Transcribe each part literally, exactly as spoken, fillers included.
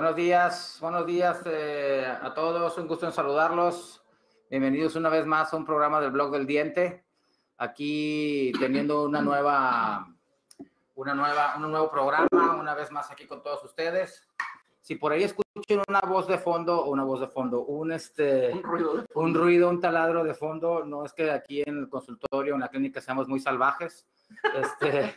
Buenos días, buenos días eh, a todos, un gusto en saludarlos. Bienvenidos una vez más a un programa del Blog del Diente. Aquí teniendo una nueva, una nueva, un nuevo programa, una vez más aquí con todos ustedes. Si por ahí escuchan una voz de fondo, una voz de fondo, un, este, un, ruido, de fondo. un ruido, un taladro de fondo, no es que aquí en el consultorio, en la clínica, seamos muy salvajes. Este,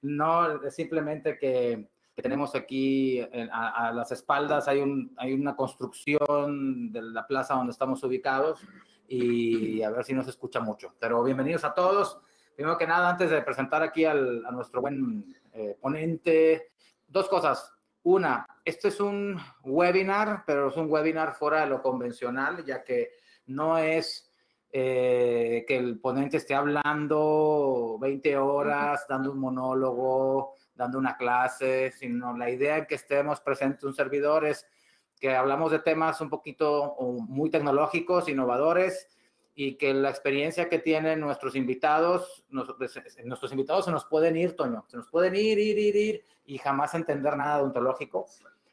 no, es simplemente que... que tenemos aquí a, a las espaldas, hay, un, hay una construcción de la plaza donde estamos ubicados y a ver si nos escucha mucho. Pero bienvenidos a todos. Primero que nada, antes de presentar aquí al, a nuestro buen eh, ponente, dos cosas. Una, este es un webinar, pero es un webinar fuera de lo convencional, ya que no es eh, que el ponente esté hablando veinte horas, dando un monólogo, dando una clase, sino la idea en que estemos presentes un servidor es que hablamos de temas un poquito muy tecnológicos, innovadores, y que la experiencia que tienen nuestros invitados, nuestros, nuestros invitados se nos pueden ir, Toño, se nos pueden ir, ir, ir, ir, y jamás entender nada de ontológico.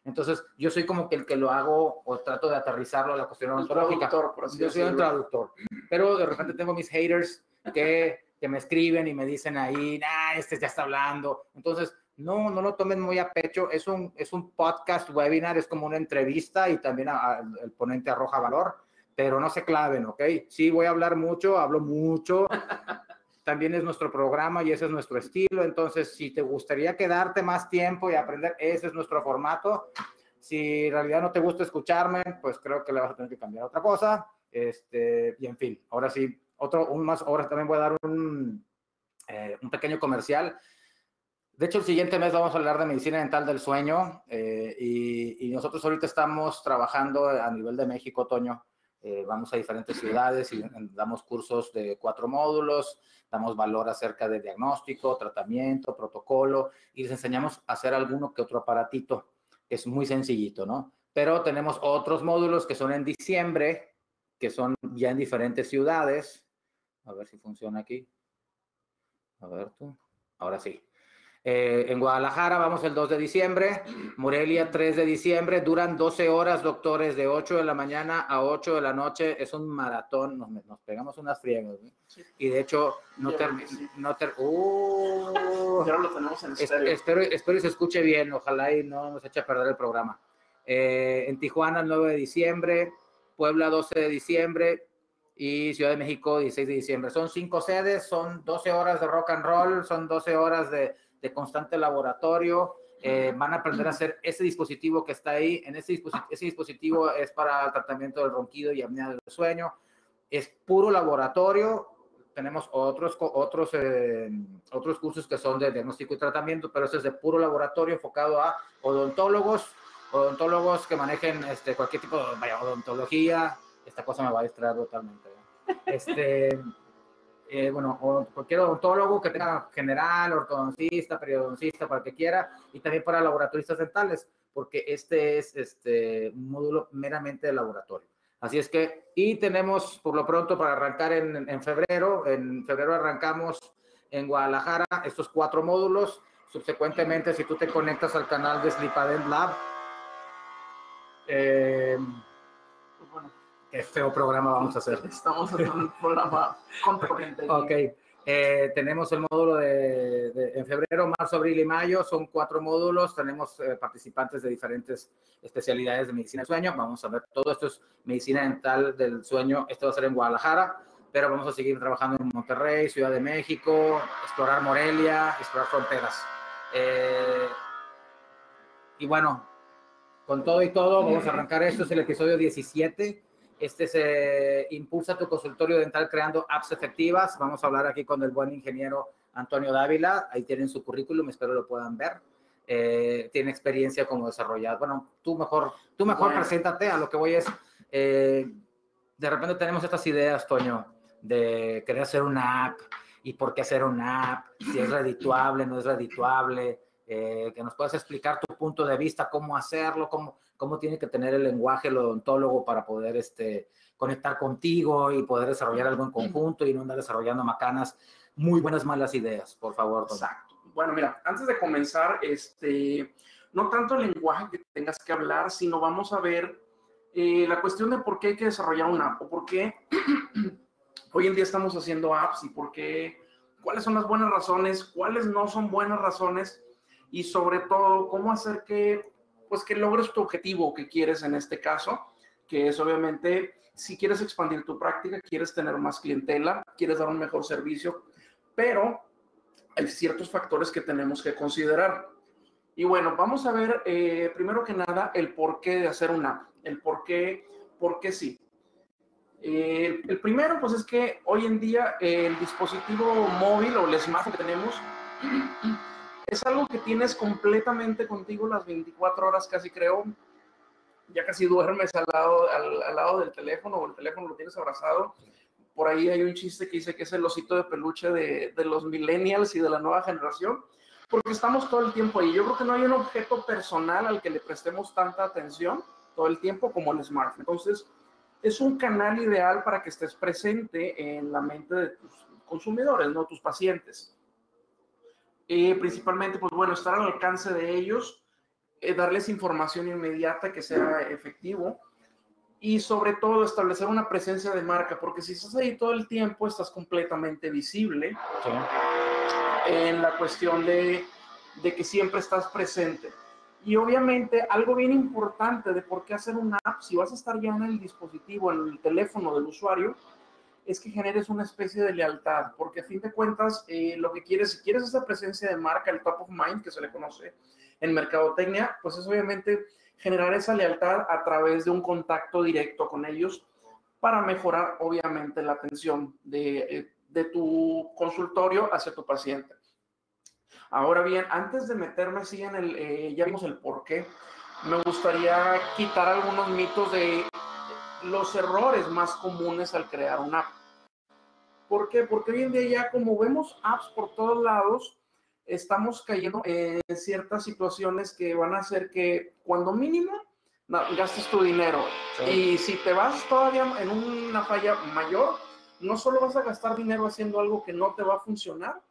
Entonces, yo soy como que el que lo hago o trato de aterrizarlo a la cuestión ontológica. Yo soy un traductor, pero de repente tengo mis haters que... que me escriben y me dicen ahí, nah, este ya está hablando. Entonces, no, no lo tomen muy a pecho. Es un, es un podcast webinar, es como una entrevista y también a, a, el ponente arroja valor, pero no se claven, ¿ok? Sí, voy a hablar mucho, hablo mucho. También es nuestro programa y ese es nuestro estilo. Entonces, si te gustaría quedarte más tiempo y aprender, ese es nuestro formato. Si en realidad no te gusta escucharme, pues creo que le vas a tener que cambiar a otra cosa. Este, y en fin, ahora sí. Otro, un más, ahora también voy a dar un, eh, un pequeño comercial. De hecho, el siguiente mes vamos a hablar de medicina dental del sueño. Eh, y, y nosotros ahorita estamos trabajando a nivel de México, Toño. Eh, vamos a diferentes ciudades y damos cursos de cuatro módulos. Damos valor acerca de diagnóstico, tratamiento, protocolo. Y les enseñamos a hacer alguno que otro aparatito. Es muy sencillito, ¿no? Pero tenemos otros módulos que son en diciembre, que son ya en diferentes ciudades. A ver si funciona aquí. A ver tú. Ahora sí. Eh, en Guadalajara vamos el dos de diciembre. Morelia tres de diciembre. Duran doce horas, doctores, de ocho de la mañana a ocho de la noche. Es un maratón. Nos, nos pegamos unas friegas. ¿eh? Sí. Y de hecho, no termina. Sí. No ter uh, es, espero, espero y se escuche bien. Ojalá y no nos eche a perder el programa. Eh, en Tijuana el nueve de diciembre. Puebla doce de diciembre. Y Ciudad de México, dieciséis de diciembre. Son cinco sedes, son doce horas de rock and roll, son doce horas de, de constante laboratorio. Eh, van a aprender a hacer ese dispositivo que está ahí. En ese, disposit ese dispositivo es para el tratamiento del ronquido y apnea del sueño. Es puro laboratorio. Tenemos otros, otros, eh, otros cursos que son de diagnóstico y tratamiento, pero eso es de puro laboratorio enfocado a odontólogos, odontólogos que manejen este, cualquier tipo de vaya, odontología. Esta cosa me va a distraer totalmente. Este, eh, bueno, cualquier odontólogo que tenga general, ortodoncista, periodoncista, para que quiera, y también para laboratoristas dentales, porque este es este, un módulo meramente de laboratorio. Así es que, y tenemos por lo pronto para arrancar en, en febrero, en febrero arrancamos en Guadalajara estos cuatro módulos. Subsecuentemente, si tú te conectas al canal de SlipAdent Lab, eh, pues bueno, qué feo programa vamos a hacer. Estamos en un programa componente. Ok. Eh, tenemos el módulo de, de en febrero, marzo, abril y mayo. Son cuatro módulos. Tenemos eh, participantes de diferentes especialidades de medicina del sueño. Vamos a ver, todo esto es medicina dental del sueño. Esto va a ser en Guadalajara, pero vamos a seguir trabajando en Monterrey, Ciudad de México, explorar Morelia, explorar fronteras. Eh, y bueno, con todo y todo, vamos a arrancar esto. Es el episodio diecisiete. Este se eh, impulsa tu consultorio dental creando apps efectivas. Vamos a hablar aquí con el buen ingeniero Antonio Dávila. Ahí tienen su currículum, espero lo puedan ver. Eh, tiene experiencia como desarrollador. Bueno, tú mejor, tú mejor bueno. Preséntate. A lo que voy es, eh, de repente tenemos estas ideas, Toño, de querer hacer una app y por qué hacer una app, si es redituable, no es redituable. Eh, que nos puedas explicar tu punto de vista, cómo hacerlo, cómo, cómo tiene que tener el lenguaje el odontólogo para poder este, conectar contigo y poder desarrollar algo en conjunto y no andar desarrollando macanas. Muy buenas, malas ideas, por favor, Don. Exacto. Bueno, mira, antes de comenzar, este, no tanto el lenguaje que tengas que hablar, sino vamos a ver eh, la cuestión de por qué hay que desarrollar una app, o por qué hoy en día estamos haciendo apps, y por qué, cuáles son las buenas razones, cuáles no son buenas razones, y sobre todo, cómo hacer que, pues, que logres tu objetivo que quieres en este caso, que es obviamente, si quieres expandir tu práctica, quieres tener más clientela, quieres dar un mejor servicio, pero hay ciertos factores que tenemos que considerar. Y bueno, vamos a ver, eh, primero que nada, el porqué de hacer una app, el porqué, por qué sí. Eh, el primero, pues, es que hoy en día eh, el dispositivo móvil o el smartphone que tenemos es algo que tienes completamente contigo las veinticuatro horas, casi creo. Ya casi duermes al lado, al, al lado del teléfono, o el teléfono lo tienes abrazado. Por ahí hay un chiste que dice que es el osito de peluche de, de los millennials y de la nueva generación, porque estamos todo el tiempo ahí. Yo creo que no hay un objeto personal al que le prestemos tanta atención todo el tiempo como el smartphone. Entonces, es un canal ideal para que estés presente en la mente de tus consumidores, no tus pacientes. Eh, principalmente, pues bueno, estar al alcance de ellos, eh, darles información inmediata que sea efectivo, y sobre todo establecer una presencia de marca, porque si estás ahí todo el tiempo, estás completamente visible, sí, en la cuestión de, de que siempre estás presente. Y obviamente, algo bien importante de por qué hacer una app, si vas a estar ya en el dispositivo, en el teléfono del usuario, es que generes una especie de lealtad, porque a fin de cuentas, eh, lo que quieres, si quieres esa presencia de marca, el top of mind, que se le conoce en mercadotecnia, pues es obviamente generar esa lealtad a través de un contacto directo con ellos para mejorar, obviamente, la atención de, de tu consultorio hacia tu paciente. Ahora bien, antes de meterme así en el, eh, ya vimos el por qué, me gustaría quitar algunos mitos de los errores más comunes al crear una app. ¿Por qué? Porque hoy en día ya, como vemos apps por todos lados, estamos cayendo en ciertas situaciones que van a hacer que, cuando mínimo, gastes tu dinero. Sí. Y si te vas todavía en una falla mayor, no solo vas a gastar dinero haciendo algo que no te va a funcionar,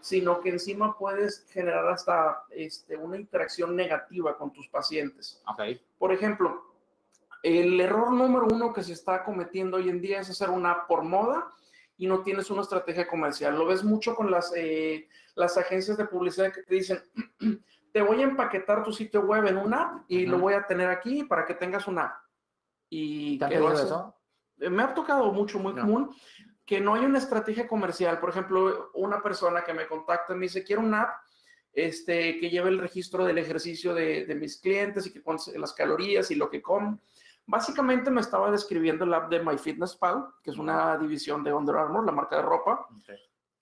sino que encima puedes generar hasta este, una interacción negativa con tus pacientes. Okay. Por ejemplo, el error número uno que se está cometiendo hoy en día es hacer una app por moda y no tienes una estrategia comercial. Lo ves mucho con las, eh, las agencias de publicidad que te dicen, te voy a empaquetar tu sitio web en una app y uh-huh. lo voy a tener aquí para que tengas una app. ¿Y ¿Te has eso? Me ha tocado mucho, muy no. común, que no hay una estrategia comercial. Por ejemplo, una persona que me contacta y me dice, quiero una app este, que lleve el registro del ejercicio de, de mis clientes y que ponga las calorías y lo que comen. Básicamente me estaba describiendo el app de My Fitness Pal, que es una división de Under Armour, la marca de ropa. Okay.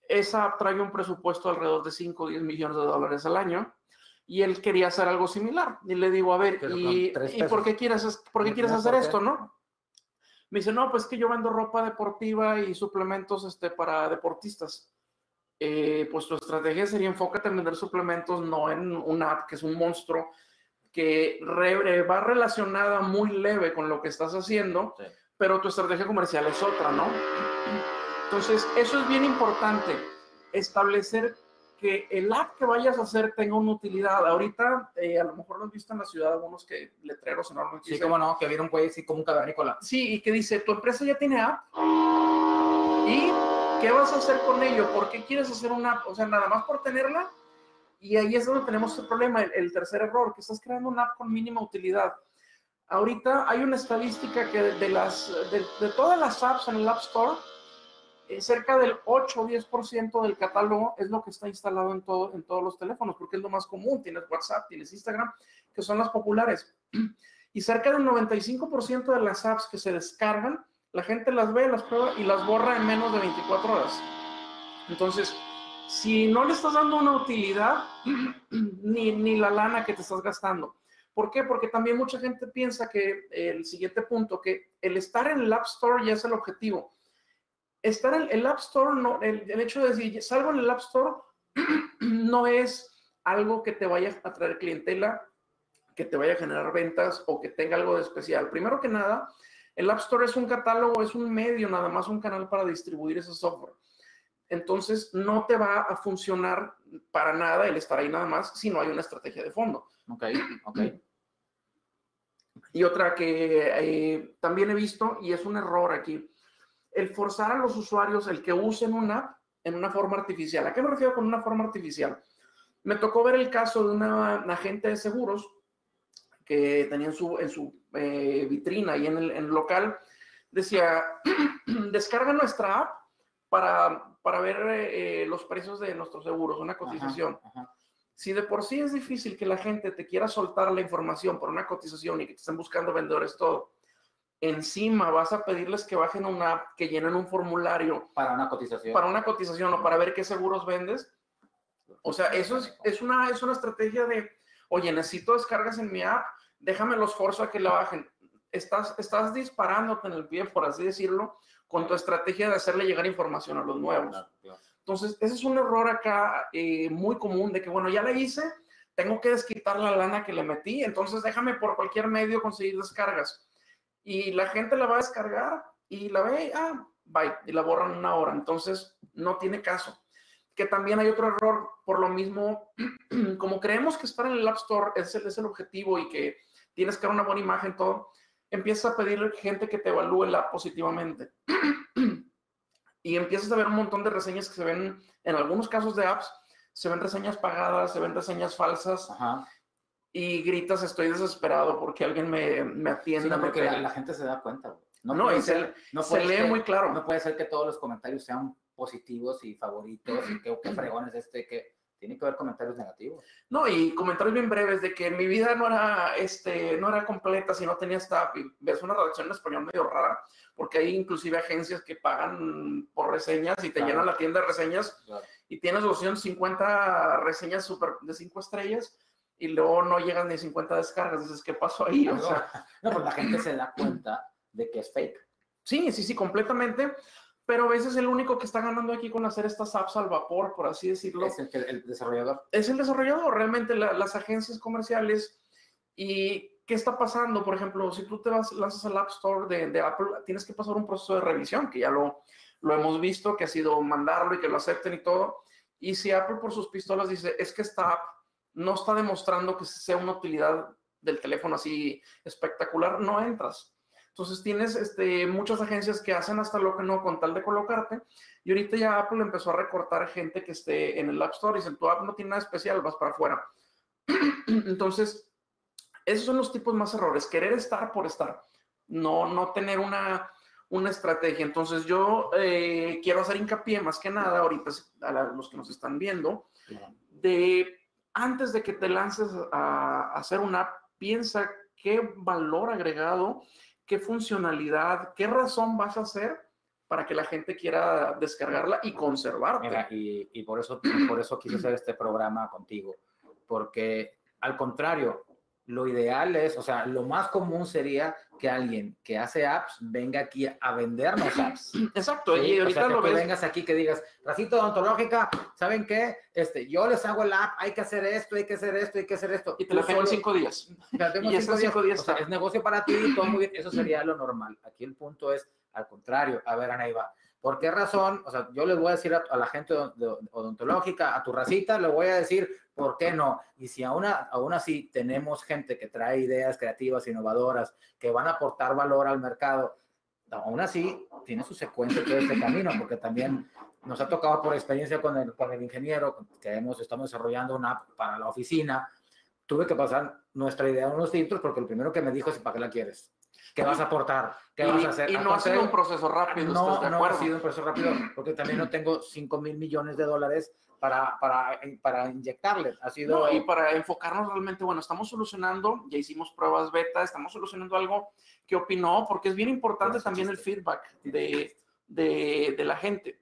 Esa app trae un presupuesto alrededor de cinco o diez millones de dólares al año, y él quería hacer algo similar. Y le digo, a ver, ¿y, ¿y por qué quieres, por qué quieres hacer esto, no? Me dice, no, pues que yo vendo ropa deportiva y suplementos este, para deportistas. Eh, pues tu estrategia sería enfócate en vender suplementos, no en una app que es un monstruo, que re, va relacionada muy leve con lo que estás haciendo, sí, pero tu estrategia comercial es otra, ¿no? Entonces, eso es bien importante, establecer que el app que vayas a hacer tenga una utilidad. Ahorita, eh, a lo mejor lo has visto en la ciudad, algunos que letreros enormes. Sí, como no, que vieron pues, sí, como un cavernícola. Sí, y que dice, tu empresa ya tiene app, ¿y qué vas a hacer con ello? ¿Por qué quieres hacer una app? O sea, nada más por tenerla. Y ahí es donde tenemos el problema, el, el tercer error, que estás creando una app con mínima utilidad. Ahorita hay una estadística que de, las, de, de todas las apps en el App Store, eh, cerca del ocho o diez por ciento del catálogo es lo que está instalado en, todo, en todos los teléfonos, porque es lo más común. Tienes WhatsApp, tienes Instagram, que son las populares. Y cerca del noventa y cinco por ciento de las apps que se descargan, la gente las ve, las prueba y las borra en menos de veinticuatro horas. Entonces, si no le estás dando una utilidad, ni, ni la lana que te estás gastando. ¿Por qué? Porque también mucha gente piensa que, eh, el siguiente punto, que el estar en el App Store ya es el objetivo. Estar en el App Store, no, el, el hecho de decir, salgo en el App Store, no es algo que te vaya a traer clientela, que te vaya a generar ventas o que tenga algo de especial. Primero que nada, el App Store es un catálogo, es un medio, nada más un canal para distribuir ese software. Entonces, no te va a funcionar para nada el estar ahí nada más si no hay una estrategia de fondo. Ok, ok. Y otra que eh, también he visto, y es un error aquí, el forzar a los usuarios el que usen una app en una forma artificial. ¿A qué me refiero con una forma artificial? Me tocó ver el caso de una, una agente de seguros que tenía en su, en su eh, vitrina y en el, en el local, decía, descarga nuestra app para, para ver eh, los precios de nuestros seguros, una cotización. Ajá, ajá. Si de por sí es difícil que la gente te quiera soltar la información por una cotización y que te estén buscando vendedores todo, encima vas a pedirles que bajen una app, que llenen un formulario. Para una cotización. Para una cotización o para ver qué seguros vendes. O sea, eso es, es, una, es una estrategia de, oye, necesito descargas en mi app, déjame los forzo a que la bajen. Estás, estás disparándote en el pie, por así decirlo, con tu estrategia de hacerle llegar información a los nuevos. Entonces, ese es un error acá eh, muy común de que, bueno, ya la hice, tengo que desquitar la lana que le metí, entonces déjame por cualquier medio conseguir descargas. Y la gente la va a descargar y la ve, ah, bye, y la borran una hora. Entonces, no tiene caso. Que también hay otro error, por lo mismo, como creemos que estar en el App Store es el, es el objetivo y que tienes que dar una buena imagen, todo, empiezas a pedirle a gente que te evalúe la app positivamente. Y empiezas a ver un montón de reseñas que se ven, en algunos casos de apps, se ven reseñas pagadas, se ven reseñas falsas. Ajá. Y gritas, estoy desesperado porque alguien me, me atienda. Sí, no, porque me la, la gente se da cuenta. Güey. No, no, y ser, se, no se lee ser, muy claro. No puede ser que todos los comentarios sean positivos y favoritos y que, que fregones este, que tiene que haber comentarios negativos. No, y comentarios bien breves de que mi vida no era, este, no era completa si no tenía staff. Y ves una redacción en español medio rara, porque hay inclusive agencias que pagan por reseñas y te claro. llenan la tienda de reseñas claro. y tienes opción cincuenta reseñas super de cinco estrellas y luego no llegan ni cincuenta descargas. Dices, ¿qué pasó ahí? O sea, no, pues la gente se da cuenta de que es fake. Sí, sí, sí, completamente. Pero a veces el único que está ganando aquí con hacer estas apps al vapor, por así decirlo, es el, el desarrollador. Es el desarrollador, realmente la, las agencias comerciales. ¿Y qué está pasando? Por ejemplo, si tú te vas, lanzas al App Store de, de Apple, tienes que pasar un proceso de revisión, que ya lo, lo hemos visto, que ha sido mandarlo y que lo acepten y todo. Y si Apple por sus pistolas dice, es que esta app no está demostrando que sea una utilidad del teléfono así espectacular, no entras. Entonces tienes este, muchas agencias que hacen hasta lo que no con tal de colocarte. Y ahorita ya Apple empezó a recortar gente que esté en el App Store y dicen, tu app no tiene nada especial, vas para afuera. Entonces, esos son los tipos más errores. Querer estar por estar. No, no tener una, una estrategia. Entonces yo eh, quiero hacer hincapié más que nada ahorita a la, los que nos están viendo. De antes de que te lances a, a hacer una app, piensa qué valor agregado, qué funcionalidad, qué razón vas a hacer para que la gente quiera descargarla y conservarte. Mira, y, y por eso, por eso quise hacer este programa contigo, porque al contrario, lo ideal es, o sea, lo más común sería que alguien que hace apps venga aquí a vendernos apps. Exacto. ¿Sí? Y ahorita o sea, que lo tú ves. Vengas aquí que digas, Racito Odontológica, ¿saben qué? Este, yo les hago el app, hay que hacer esto, hay que hacer esto, hay que hacer esto. Y te lo tengo en cinco días. Te lo tengo en cinco días. días o sea, es negocio para ti, todo muy bien. Eso sería lo normal. Aquí el punto es, al contrario, a ver, Ana Iba, ¿por qué razón? O sea, yo les voy a decir a, a la gente odontológica, a tu racita, le voy a decir por qué no. Y si aún, aún así tenemos gente que trae ideas creativas, innovadoras, que van a aportar valor al mercado, aún así tiene su secuencia todo este camino, porque también nos ha tocado por experiencia con el, con el ingeniero, que hemos, estamos desarrollando una app para la oficina. Tuve que pasar nuestra idea a unos filtros, porque el primero que me dijo es, ¿para qué la quieres? ¿Qué vas a aportar? ¿Qué y, vas a hacer? Y no ha sido un proceso rápido. No, de no ha sido un proceso rápido, porque también no tengo cinco mil millones de dólares para, para, para inyectarles. Ha sido... No, y para enfocarnos realmente, bueno, estamos solucionando, ya hicimos pruebas beta, estamos solucionando algo que opinó, porque es bien importante también el feedback de, de, de la gente.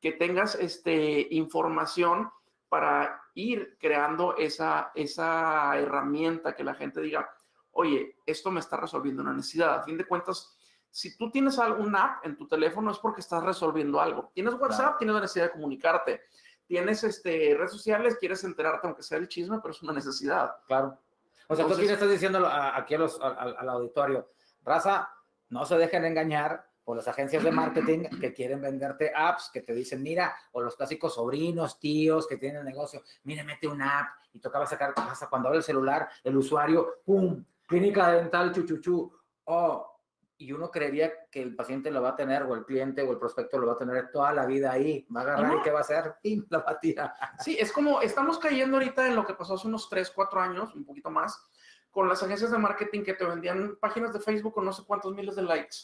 Que tengas este, información para ir creando esa, esa herramienta que la gente diga, oye, esto me está resolviendo una necesidad. A fin de cuentas, si tú tienes alguna app en tu teléfono es porque estás resolviendo algo. Tienes WhatsApp, claro. Tienes la necesidad de comunicarte. Tienes este, redes sociales, quieres enterarte, aunque sea el chisme, pero es una necesidad. Claro. O sea, entonces, tú aquí le estás diciendo a, aquí a los, a, a, al auditorio, raza, no se dejen engañar o las agencias de marketing que quieren venderte apps, que te dicen, mira, o los clásicos sobrinos, tíos que tienen el negocio, mira, mete una app y tocaba sacar casa. Cuando abre el celular, el usuario, ¡pum! Clínica dental, chuchuchu. Oh, y uno creería que el paciente lo va a tener, o el cliente, o el prospecto lo va a tener toda la vida ahí. Va a agarrar no. y ¿qué va a hacer? ¡Pim! La va a tirar. Sí, es como, estamos cayendo ahorita en lo que pasó hace unos tres, cuatro años, un poquito más, con las agencias de marketing que te vendían páginas de Facebook con no sé cuántos miles de likes.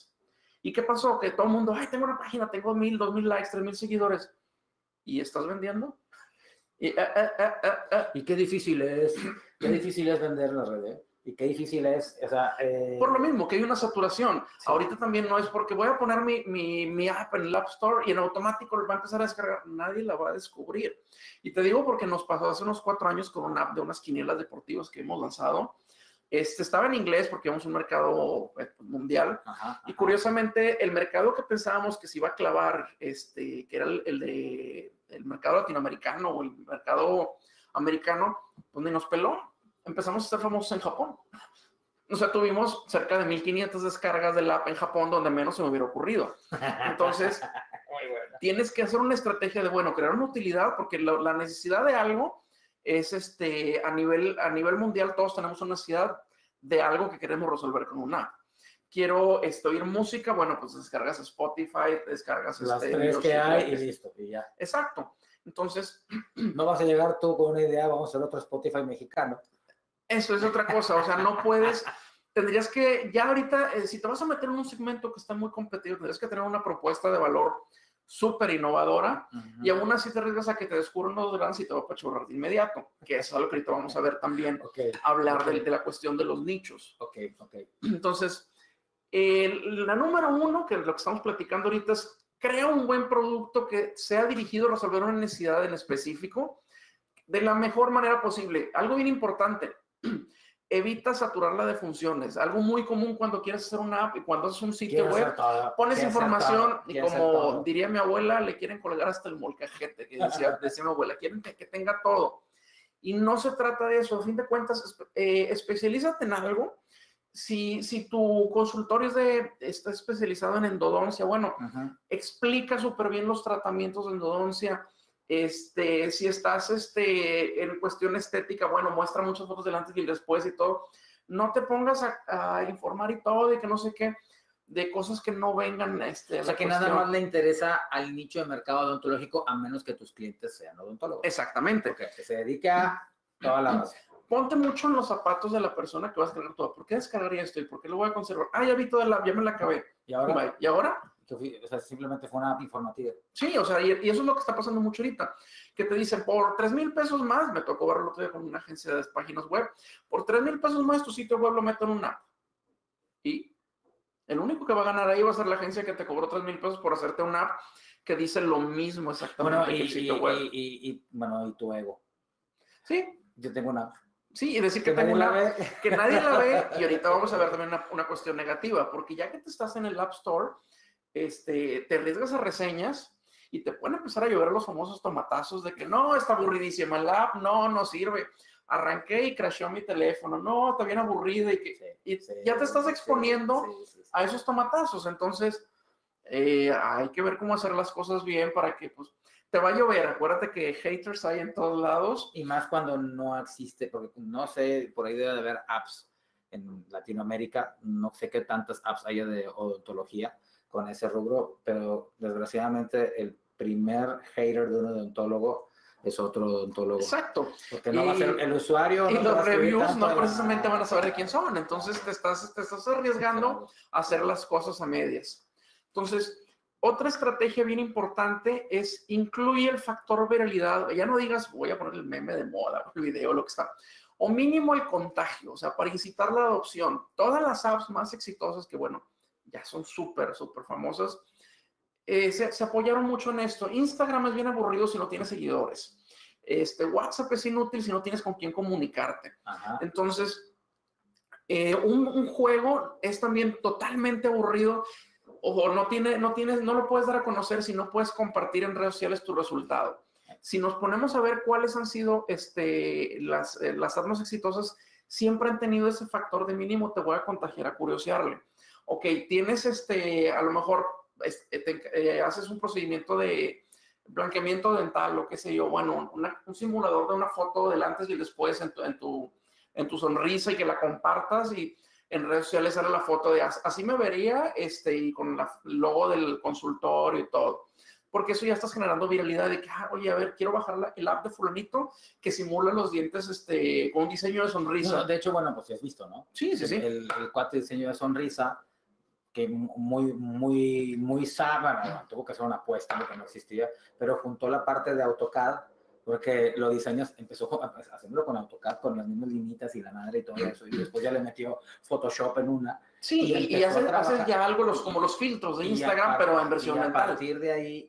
¿Y qué pasó? Que todo el mundo, ay, tengo una página, tengo mil, dos mil likes, tres mil seguidores. ¿Y estás vendiendo? Y, eh, eh, eh, eh. y qué difícil es, qué difícil es vender las redes. Y qué difícil es, o sea... Eh... Por lo mismo, que hay una saturación. Sí. Ahorita también no es porque voy a poner mi, mi, mi app en el App Store y en automático va a empezar a descargar. Nadie la va a descubrir. Y te digo porque nos pasó hace unos cuatro años con una app de unas quinielas deportivas que hemos lanzado. Este, estaba en inglés porque íbamos a un mercado mundial. Ajá, ajá. Y curiosamente el mercado que pensábamos que se iba a clavar, este, que era el, el de el mercado latinoamericano o el mercado americano, donde nos peló. Empezamos a ser famosos en Japón. O sea, tuvimos cerca de mil quinientas descargas del app en Japón, donde menos se me hubiera ocurrido. Entonces, muy bueno. Tienes que hacer una estrategia de, bueno, crear una utilidad, porque la, la necesidad de algo... es este, a nivel, a nivel mundial todos tenemos una necesidad de algo que queremos resolver con una app. Quiero este, oír música, bueno, pues descargas Spotify, descargas... Las este, tres que hay y listo, y ya. Exacto. Entonces... No vas a llegar tú con una idea, vamos a hacer otro Spotify mexicano. Eso es otra cosa, o sea, no puedes... Tendrías que, ya ahorita, eh, si te vas a meter en un segmento que está muy competido, tendrías que tener una propuesta de valor súper innovadora, uh-huh. y aún así te arriesgas a que te descubran los grandes y te va a pachurrar de inmediato, que es algo que ahorita vamos a ver también, okay. hablar okay. De, de la cuestión de los nichos. Ok, ok. Entonces, eh, la número uno, que es lo que estamos platicando ahorita, es crea un buen producto que sea dirigido a resolver una necesidad en específico de la mejor manera posible. Algo bien importante, evita saturarla de funciones. Algo muy común cuando quieres hacer una app y cuando haces un sitio quiero web, pones información y como diría mi abuela, le quieren colgar hasta el molcajete, que decía, decía mi abuela, quieren que, que tenga todo. Y no se trata de eso. A fin de cuentas, eh, especialízate en algo. Si, si tu consultorio es de, está especializado en endodoncia, bueno, uh-huh. explica súper bien los tratamientos de endodoncia. Este, si estás este, en cuestión estética, bueno, muestra muchas fotos del antes y el después y todo. No te pongas a, a informar y todo de que no sé qué, de cosas que no vengan. Este, o sea, que cuestión. Nada más le interesa al nicho de mercado odontológico, a menos que tus clientes sean odontólogos. Exactamente. Okay. Que se dedique a toda la base. Ponte mucho en los zapatos de la persona que vas a cargar todo. ¿Por qué descargaría esto y por qué lo voy a conservar? Ah, ya vi toda la, ya me la acabé. ¿Y ahora? ¿Y ahora? O sea, simplemente fue una app informativa. Sí, o sea, y, y eso es lo que está pasando mucho ahorita. Que te dicen, por tres mil pesos más, me tocó verlo todavía con una agencia de páginas web, por tres mil pesos más tu sitio web lo meto en una app. Y el único que va a ganar ahí va a ser la agencia que te cobró tres mil pesos por hacerte una app que dice lo mismo exactamente bueno, y, que el sitio y, web. Y, y, y, bueno, y tu ego. Sí. Yo tengo una app. Sí, y decir que, que, tengo nadie una, la ve. que nadie la ve. Y ahorita vamos a ver también una, una cuestión negativa, porque ya que te estás en el App Store... Este, te arriesgas a reseñas y te pueden empezar a llover los famosos tomatazos de que no, está aburridísima la app, no, no sirve, arranqué y crasheó mi teléfono, no, está bien aburrida y, que, sí, y sí, ya te estás exponiendo sí, sí, sí, sí. a esos tomatazos. Entonces eh, hay que ver cómo hacer las cosas bien para que pues te va a llover. Acuérdate que haters hay en todos lados y más cuando no existe, porque no sé, por ahí debe de haber apps en Latinoamérica, no sé qué tantas apps haya de odontología con ese rubro, pero desgraciadamente el primer hater de un odontólogo es otro odontólogo. Exacto. Porque no y, va a ser el usuario. Y no los reviews no precisamente la... van a saber de quién son. Entonces te estás, te estás arriesgando a hacer las cosas a medias. Entonces, otra estrategia bien importante es incluir el factor viralidad. Ya no digas, voy a poner el meme de moda, el video, lo que está. O mínimo el contagio, o sea, para incitar la adopción. Todas las apps más exitosas que, bueno, ya son súper, súper famosas, eh, se, se apoyaron mucho en esto. Instagram es bien aburrido si no tienes seguidores. Este, WhatsApp es inútil si no tienes con quién comunicarte. Ajá. Entonces, eh, un, un juego es también totalmente aburrido o no, tiene, no, tienes, no lo puedes dar a conocer si no puedes compartir en redes sociales tu resultado. Si nos ponemos a ver cuáles han sido este, las, eh, las armas exitosas, siempre han tenido ese factor de mínimo, te voy a contagiar a curiosearle. Ok, tienes este, a lo mejor este, te, eh, haces un procedimiento de blanqueamiento dental, lo que sé yo, bueno, una, un simulador de una foto del antes y el después en tu, en tu, en tu sonrisa y que la compartas y en redes sociales sale la foto de así me vería este, y con la, el logo del consultorio y todo. Porque eso ya estás generando viralidad de que, ah, oye, a ver, quiero bajar la, el app de fulanito que simula los dientes este, con un diseño de sonrisa. No, de hecho, bueno, pues ya has visto, ¿no? Sí, sí, sí. El, el cuate diseño de sonrisa, que muy, muy, muy sábana, tuvo que hacer una apuesta porque no existía, pero juntó la parte de AutoCAD, porque los diseños empezó haciéndolo con AutoCAD, con las mismas linitas y la madre y todo eso, y después ya le metió Photoshop en una. Sí, y, y haces hace ya algo los, como los filtros de Instagram, partir, pero en versión mental. A partir de ahí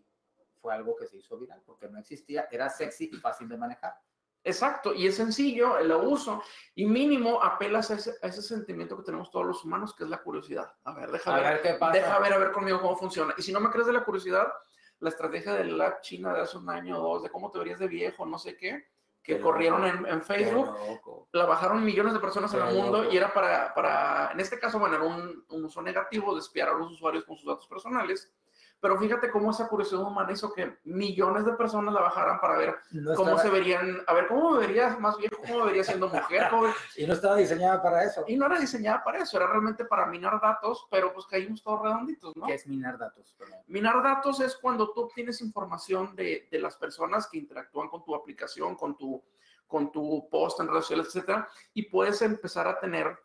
fue algo que se hizo viral, porque no existía, era sexy y fácil de manejar. Exacto, y es sencillo, lo uso, y mínimo apelas a ese, a ese sentimiento que tenemos todos los humanos, que es la curiosidad. A ver, deja a ver, ver qué pasa. Deja ver, a ver conmigo cómo funciona. Y si no me crees de la curiosidad, la estrategia de la China de hace un año o dos, de cómo te verías de viejo, no sé qué, que qué corrieron loco, en, en Facebook, la bajaron millones de personas qué en el mundo loco. Y era para, para, en este caso, bueno, era un, un uso negativo de espiar a los usuarios con sus datos personales. Pero fíjate cómo esa curiosidad humana hizo que millones de personas la bajaran para ver no cómo estaba... se verían, a ver, cómo me verías más viejo, cómo me verías siendo mujer, joven. Y no estaba diseñada para eso. Y no era diseñada para eso, era realmente para minar datos, pero pues caímos todos redonditos, ¿no? ¿Qué es minar datos? Perdón. Minar datos es cuando tú obtienes información de, de las personas que interactúan con tu aplicación, con tu, con tu post en redes sociales, etcétera, y puedes empezar a tener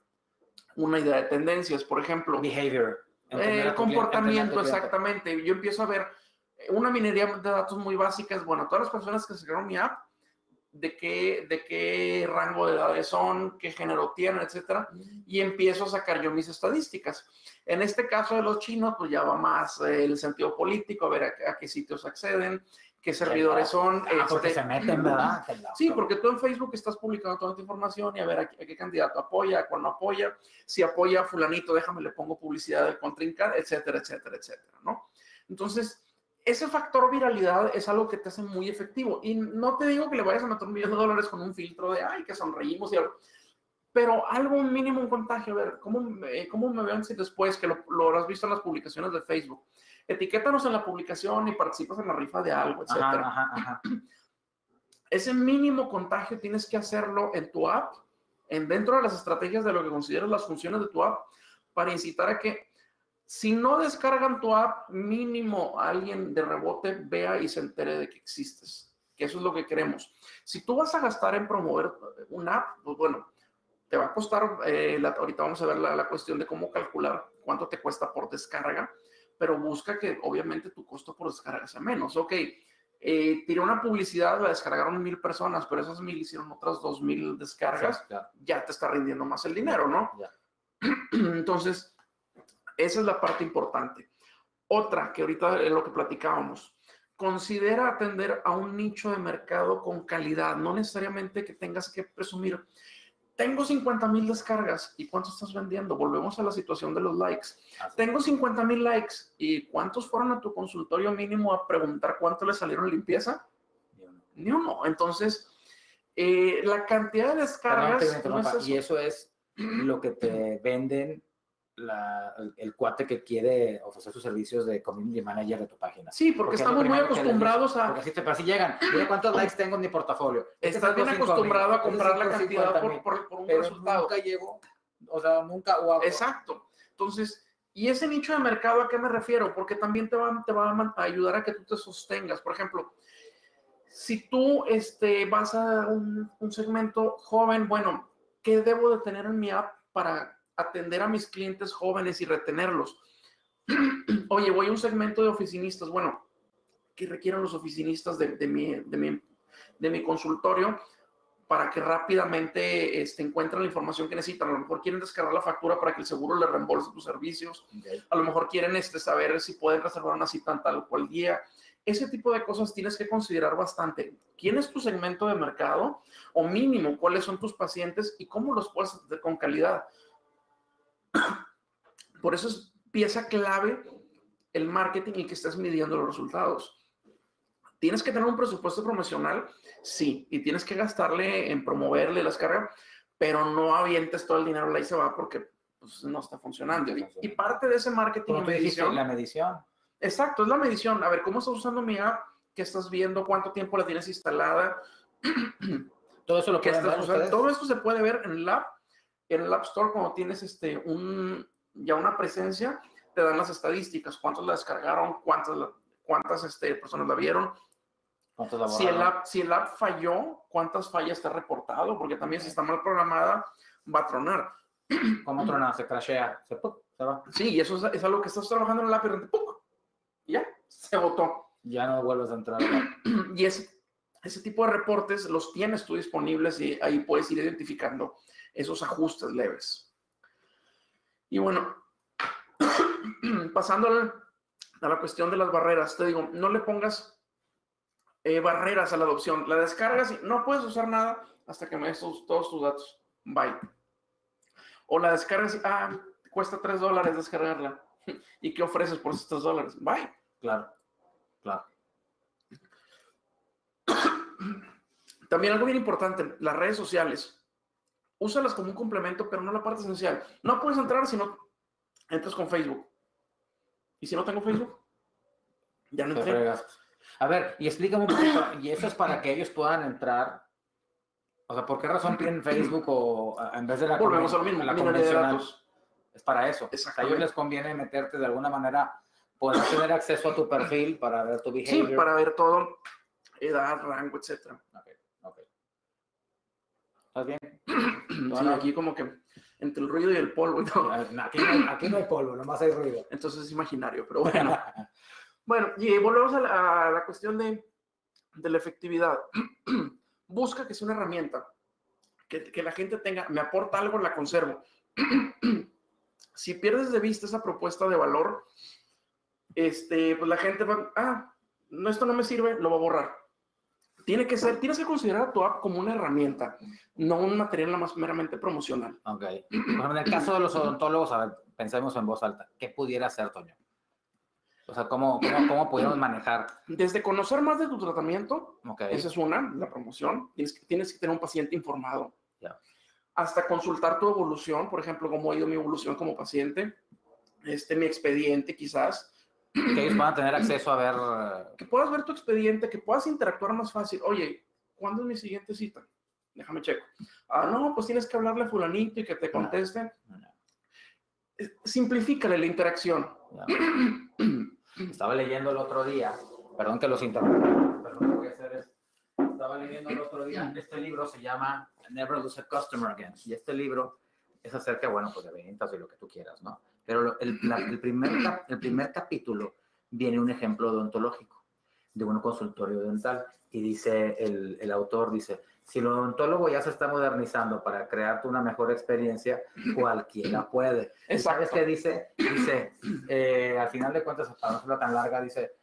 una idea de tendencias, por ejemplo. Behavior. El comportamiento, exactamente. Yo empiezo a ver una minería de datos muy básicas. Bueno, todas las personas que se crearon mi app, de qué, de qué rango de edades son, qué género tienen, etcétera. Y empiezo a sacar yo mis estadísticas. En este caso de los chinos, pues ya va más eh, el sentido político, a ver a, a qué sitios acceden, qué servidores son. Ah, este, porque se meten, ¿verdad? Sí, porque tú en Facebook estás publicando toda tu información y a ver a, a qué candidato apoya, a cuál no apoya. Si apoya a fulanito, déjame, le pongo publicidad del contrincante, etcétera, etcétera, etcétera, ¿no? Entonces, ese factor viralidad es algo que te hace muy efectivo. Y no te digo que le vayas a meter un millón de dólares con un filtro de, ay, que sonreímos y algo. Pero algo mínimo, un contagio. A ver, ¿cómo me, cómo me vean si después que lo, lo has visto en las publicaciones de Facebook? Etiquétanos en la publicación y participas en la rifa de algo, etcétera. Ajá, ajá, ajá. Ese mínimo contagio tienes que hacerlo en tu app, en dentro de las estrategias de lo que consideras las funciones de tu app, para incitar a que, si no descargan tu app, mínimo alguien de rebote vea y se entere de que existes. Que eso es lo que queremos. Si tú vas a gastar en promover una app, pues bueno, te va a costar, eh, la, ahorita vamos a ver la, la cuestión de cómo calcular cuánto te cuesta por descarga, pero busca que obviamente tu costo por descarga sea menos. Ok, eh, tiré una publicidad, la descargaron mil personas, pero esas mil hicieron otras dos mil descargas, sí, ya. ya te está rindiendo más el dinero, ¿no? Ya. Entonces, esa es la parte importante. Otra, que ahorita es lo que platicábamos, considera atender a un nicho de mercado con calidad, no necesariamente que tengas que presumir. Tengo cincuenta mil descargas. ¿Y cuánto estás vendiendo? Volvemos a la situación de los likes. Así. Tengo cincuenta mil likes. ¿Y cuántos fueron a tu consultorio mínimo a preguntar cuánto le salieron en limpieza? Ni uno. Ni uno. Entonces, eh, la cantidad de descargas... Perdón, te no es eso. Y eso es lo que te venden la, el, el cuate que quiere ofrecer sus servicios de community manager de tu página. Sí, porque, porque estamos muy acostumbrados les, a... Porque así, te, así llegan. Mira cuántos likes tengo en mi portafolio. Estás bien acostumbrado a comprar la cantidad por, por, por un pero resultado. Nunca llego, o sea, nunca... O exacto. Entonces, ¿y ese nicho de mercado a qué me refiero? Porque también te va, te va a ayudar a que tú te sostengas. Por ejemplo, si tú este, vas a un, un segmento joven, bueno, ¿qué debo de tener en mi app para... atender a mis clientes jóvenes y retenerlos? Oye, voy a un segmento de oficinistas. Bueno, ¿qué requieren los oficinistas de, de, mi, de, mi, de mi consultorio para que rápidamente este, encuentren la información que necesitan? A lo mejor quieren descargar la factura para que el seguro les reembolse tus servicios. Okay. A lo mejor quieren este, saber si pueden reservar una cita en tal o cual día. Ese tipo de cosas tienes que considerar bastante. ¿Quién es tu segmento de mercado? O mínimo, ¿cuáles son tus pacientes? ¿Y cómo los puedes atender con calidad? Por eso es pieza clave el marketing y que estés midiendo los resultados. ¿Tienes que tener un presupuesto promocional? Sí. Y tienes que gastarle en promoverle las cargas, pero no avientes todo el dinero, ahí se va porque pues, no está funcionando. Y, y parte de ese marketing y medición... La medición. Exacto, es la medición. A ver, ¿cómo estás usando mi app? ¿Qué estás viendo? ¿Cuánto tiempo la tienes instalada? Todo eso lo pueden ver ustedes. Todo esto se puede ver en el app, en el App Store, cuando tienes este, un, ya una presencia, te dan las estadísticas, cuántos la descargaron, cuántas, la, cuántas este, personas la vieron. La si, el app, si el app falló, ¿cuántas fallas está reportado? Porque también si está mal programada, va a tronar. ¿Cómo trona? Se crashea. Se, ¡pum! Se va. Sí, y eso es, es algo que estás trabajando en el app y ¡pum! Ya, se botó. Ya no vuelves a entrar. Y ese, ese tipo de reportes los tienes tú disponibles y ahí puedes ir identificando esos ajustes leves. Y bueno, pasando a la cuestión de las barreras, te digo, no le pongas eh, barreras a la adopción. La descargas y no puedes usar nada hasta que me des tus, todos tus datos. Bye. O la descargas y, ah, cuesta tres dólares descargarla. ¿Y qué ofreces por esos tres dólares? Bye. Claro. Claro. También algo bien importante, las redes sociales. Úsalas como un complemento, pero no la parte esencial. No puedes entrar si no entras con Facebook. ¿Y si no tengo Facebook? Ya no entré. A ver, y explícame un poquito, y eso es para que ellos puedan entrar. O sea, ¿por qué razón tienen Facebook o en vez de la, volvemos a lo mismo, la convencional? Es para eso. A ellos les conviene meterte de alguna manera... Poder tener acceso a tu perfil para ver tu behavior. Sí, para ver todo, edad, rango, etcétera. Ok, ok. ¿Estás bien? Sí, no? Aquí como que entre el ruido y el polvo. ¿No? Aquí, no, aquí no hay polvo, nomás hay ruido. Entonces es imaginario, pero bueno. Bueno, y volvemos a la, a la cuestión de, de la efectividad. Busca que sea una herramienta, que, que la gente tenga, me aporta algo, la conservo. Si pierdes de vista esa propuesta de valor... Este, pues la gente va, ah, no, esto no me sirve, lo va a borrar. Tiene que ser, tienes que considerar tu app como una herramienta, no un material más meramente promocional. Ok. Bueno, en el caso de los odontólogos, a ver, pensemos en voz alta. ¿Qué pudiera hacer, Toño? O sea, ¿cómo, cómo, cómo pudiéramos manejar? Desde conocer más de tu tratamiento, okay. Esa es una, la promoción. Tienes que, tienes que tener un paciente informado. Yeah. Hasta consultar tu evolución, por ejemplo, cómo ha ido mi evolución como paciente, este, mi expediente quizás. Que ellos puedan tener acceso a ver... Que puedas ver tu expediente, que puedas interactuar más fácil. Oye, ¿cuándo es mi siguiente cita? Déjame checo. Ah, no, pues tienes que hablarle a fulanito y que te conteste. No, no. Simplifícale la interacción. No. Estaba leyendo el otro día, perdón que los interrumpa, perdón, lo que hacer es... Estaba leyendo el otro día, este libro se llama Never Lose a Customer Again. Y este libro es acerca, bueno, pues de ventas y lo que tú quieras, ¿no? Pero el, la, el, primer cap, el primer capítulo viene un ejemplo odontológico de un consultorio dental y dice, el, el autor dice, si el odontólogo ya se está modernizando para crearte una mejor experiencia, cualquiera puede. ¿Y sabes qué dice? Dice, eh, al final de cuentas, para no ser tan larga, dice,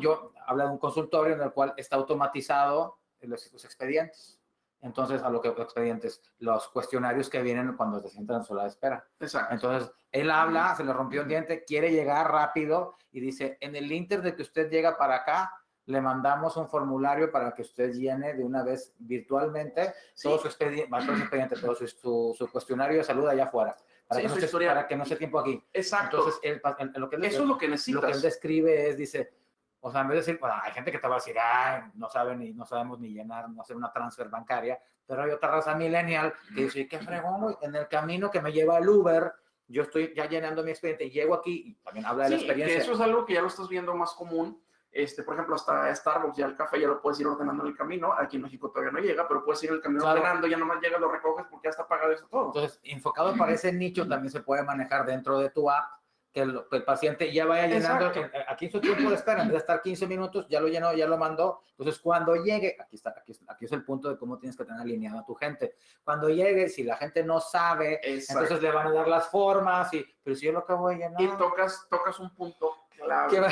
yo habla de un consultorio en el cual está automatizado los, los expedientes. Entonces, a lo que expedientes, los cuestionarios que vienen cuando te sientan en sala de espera. Exacto. Entonces, él habla, se le rompió un diente, quiere llegar rápido y dice, en el ínter de que usted llega para acá, le mandamos un formulario para que usted llene de una vez virtualmente sí. todo su expediente, todo, su, expediente, todo su, su, su cuestionario de salud allá afuera. Para, sí, que, no se, para que no sea tiempo aquí. Exacto. Entonces, él, él, él, lo que él, eso es lo que necesitas. Lo que él describe es, dice... O sea, en vez de decir, bueno, hay gente que te va a decir, ay, no saben ni, no sabemos ni llenar, no hacer una transfer bancaria, pero hay otra raza millennial que dice, qué fregón, güey, en el camino que me lleva el Uber, yo estoy ya llenando mi expediente y llego aquí, y también habla de sí, la experiencia. Sí, eso es algo que ya lo estás viendo más común, este, por ejemplo, hasta Starbucks, ya el café ya lo puedes ir ordenando en el camino, aquí en México todavía no llega, pero puedes ir en el camino claro. ordenando, ya nomás llega, lo recoges porque ya está pagado eso todo. Entonces, enfocado para ese nicho, también se puede manejar dentro de tu app, que el, el paciente ya vaya llenando, aquí su tiempo de espera, en vez de estar quince minutos, ya lo llenó, ya lo mandó. Entonces, cuando llegue, aquí está, aquí, aquí es el punto de cómo tienes que tener alineado a tu gente. Cuando llegue, si la gente no sabe, exacto. entonces le van a dar las formas, y, pero si yo lo acabo de llenar. Y tocas, tocas un punto clave. Que, o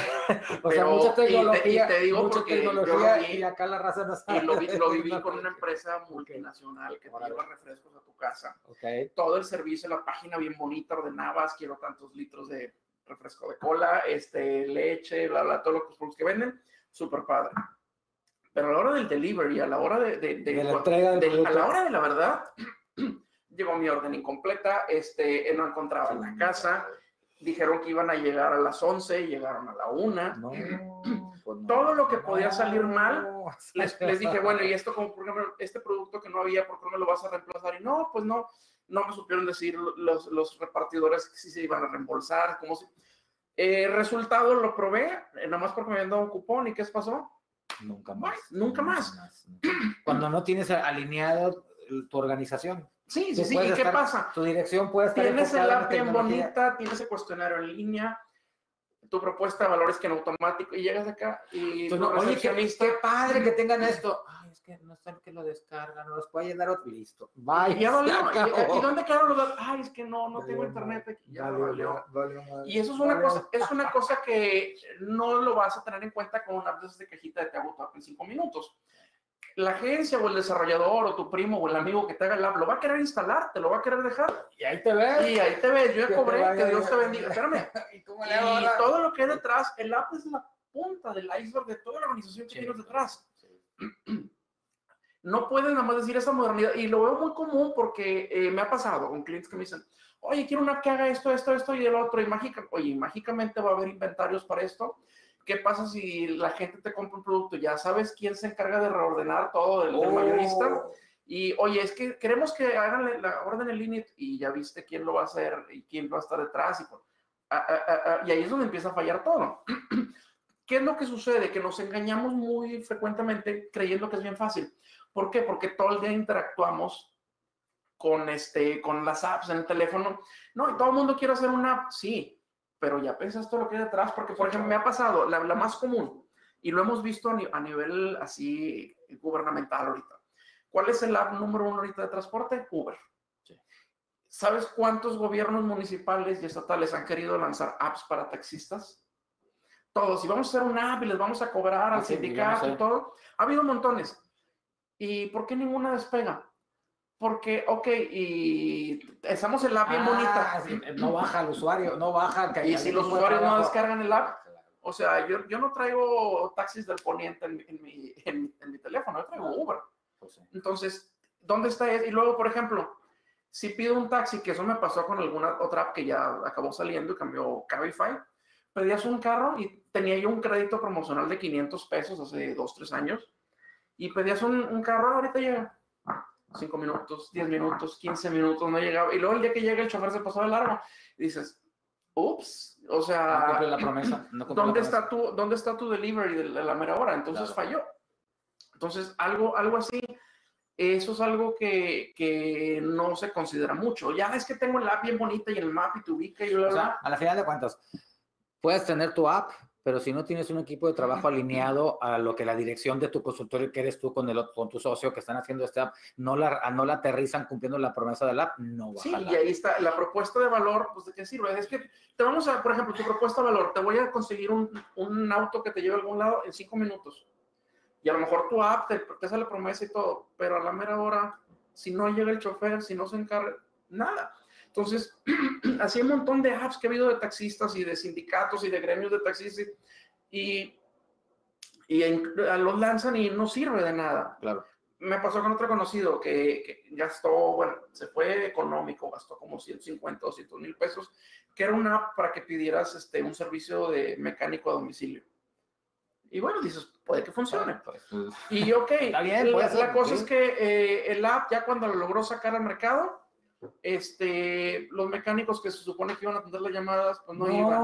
pero, sea, mucha tecnología, y te, y te digo mucha tecnología, vi, y acá la raza no sabe. Y lo, vi, lo viví con una empresa multinacional que te lleva refrescos a tu casa. Okay. Todo el servicio, la página bien bonita, ordenabas, quiero tantos litros de refresco de cola, este, leche, bla, bla, todos los productos que venden, súper padre. Pero a la hora del delivery, a la hora de, de, de, de, la, entrega del de a la hora de la verdad, llegó mi orden incompleta, este, no encontraban la casa, dijeron que iban a llegar a las once, llegaron a la una. No, pues no, todo lo que podía salir mal, no. les, les dije, bueno, y esto como, por ejemplo, este producto que no había, ¿por qué me lo vas a reemplazar? Y no, pues no, no me supieron decir los, los repartidores que sí se iban a reembolsar, como si... Eh, resultado, lo probé, eh, nomás porque me habían dado un cupón, ¿y qué pasó? Nunca más. Ay, nunca, nunca más. más nunca. Cuando no tienes alineado tu organización. Sí, sí, sí. ¿Y estar, qué pasa? Tu dirección puede estar... Tienes el app bien bonita, tienes el cuestionario en línea, tu propuesta de valores que en automático, y llegas acá y... Tú no, oye, qué, qué padre que tengan esto. Ay, es que no están que lo descargan, no los puede llenar otro. Listo. Vaya. Ya valió. ¿Y, ¿Y dónde quedaron los datos? Ay, es que no, no vale, tengo internet aquí. Ya vale, valió. Vale, vale, y eso es una, vale. cosa, es una cosa que no lo vas a tener en cuenta con una app de cajita de te hago tu app en cinco minutos. La agencia o el desarrollador o tu primo o el amigo que te haga el app lo va a querer instalar, te lo va a querer dejar. Y ahí te ves. Y ahí te ves. Yo ya cobré, que Dios te bendiga. Espérame. Y, y todo lo que hay detrás, el app es la punta del iceberg de toda la organización que sí. tienes detrás. Sí. No puedes nada más decir esa modernidad. Y lo veo muy común porque eh, me ha pasado con clientes que me dicen, oye, quiero una app que haga esto, esto, esto y el otro. Y mágica, oye, mágicamente va a haber inventarios para esto. ¿Qué pasa si la gente te compra un producto? Ya sabes quién se encarga de reordenar todo, el, oh. el mayorista. Y, oye, es que queremos que hagan la orden en línea y ya viste quién lo va a hacer y quién va a estar detrás. Y, por, a, a, a, y ahí es donde empieza a fallar todo. ¿Qué es lo que sucede? Que nos engañamos muy frecuentemente creyendo que es bien fácil. ¿Por qué? Porque todo el día interactuamos con, este, con las apps en el teléfono. No, y todo el mundo quiere hacer una app. Sí. Pero ya pensas todo lo que hay detrás, porque, por ejemplo, me ha pasado, la, la más común, y lo hemos visto a, ni, a nivel así gubernamental ahorita. ¿Cuál es el app número uno ahorita de transporte? Uber. Sí. ¿Sabes cuántos gobiernos municipales y estatales han querido lanzar apps para taxistas? Todos. Y vamos a hacer una app y les vamos a cobrar al sí, sindicato y todo. Ha habido montones. ¿Y por qué ninguna despega? Porque, ok, y estamos en la app ah, bien bonita. Sí, no baja el usuario, no baja. Que y si los usuarios no descargan el app, o sea, yo, yo no traigo taxis del poniente en, en, mi, en, en mi teléfono, yo traigo Uber. Pues sí. Entonces, ¿dónde está eso? Y luego, por ejemplo, si pido un taxi, que eso me pasó con alguna otra app que ya acabó saliendo y cambió Cabify, pedías un carro y tenía yo un crédito promocional de quinientos pesos hace dos, tres años, y pedías un, un carro, ahorita llega. cinco minutos, diez minutos, quince minutos, no llegaba. Y luego el día que llega el chofer se pasó de largo. Y dices, ups, o sea... No cumple la promesa. No cumple ¿dónde, la promesa. Está tu, ¿Dónde está tu delivery de la mera hora? Entonces claro. falló. Entonces, algo, algo así, eso es algo que, que no se considera mucho. Ya es que tengo el app bien bonita y el map y te ubica. Y o sea, a la final de cuentas, puedes tener tu app, pero si no tienes un equipo de trabajo alineado a lo que la dirección de tu consultorio que eres tú con, el, con tu socio que están haciendo esta app, no la, no la aterrizan cumpliendo la promesa de la app, no va sí, a jalar. Y ahí está la propuesta de valor, pues, ¿de qué sirve? Es que te vamos a, por ejemplo, tu propuesta de valor, te voy a conseguir un, un auto que te lleve a algún lado en cinco minutos. Y a lo mejor tu app te, te sale la promesa y todo, pero a la mera hora, si no llega el chofer, si no se encarga, nada. Entonces, así hay un montón de apps que ha habido de taxistas y de sindicatos y de gremios de taxistas y, y en, los lanzan y no sirve de nada. Claro. Me pasó con otro conocido que, que gastó, bueno, se fue económico, gastó como ciento cincuenta, doscientos mil pesos, que era una app para que pidieras este, un servicio de mecánico a domicilio. Y bueno, dices, puede que funcione. Y ok, Está bien, la, ser, la cosa ¿sí? es que eh, el app ya cuando lo logró sacar al mercado, Este, los mecánicos que se supone que iban a atender las llamadas, pues no, no iban.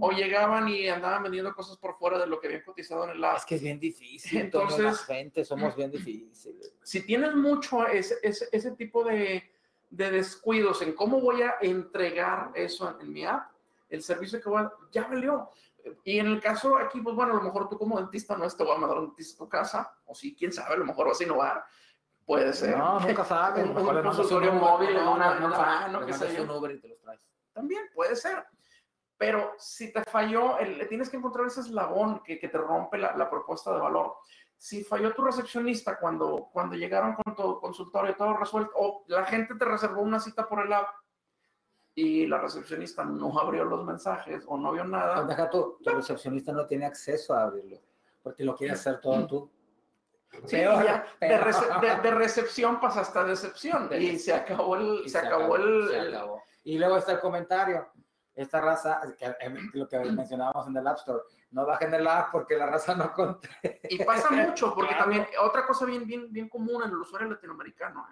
O llegaban y andaban vendiendo cosas por fuera de lo que habían cotizado en el app. Es que es bien difícil. Entonces, la gente somos bien difíciles. Si tienes mucho ese, ese, ese tipo de, de descuidos en cómo voy a entregar eso en, en mi app, el servicio que voy a... Ya valió. Y en el caso aquí, pues bueno, a lo mejor tú como dentista no es te voy a mandar un dentista a tu casa, o sí, quién sabe, a lo mejor vas a innovar. Puede ser. No, nunca sabes. Un, un consultorio móvil, no, una, no, una, no, no, que sea un Uber y te los traes. También puede ser. Pero si te falló, el, tienes que encontrar ese eslabón que, que te rompe la, la propuesta de valor. Si falló tu recepcionista cuando, cuando llegaron con tu consultorio, todo resuelto, o la gente te reservó una cita por el app y la recepcionista no abrió los mensajes o no vio nada. Deja tú, tu recepcionista no tiene acceso a abrirlo porque lo quiere hacer todo tú. Sí, peor, ya peor. De, rece de, de recepción pasa hasta decepción. De y se acabó el... Y, se se acabó, acabó el, se acabó. Y luego está el comentario. Esta raza, que, lo que mencionábamos en el App Store, no bajen el app porque la raza no contesta. Y pasa mucho, porque claro. También, otra cosa bien, bien, bien común en el usuario latinoamericano,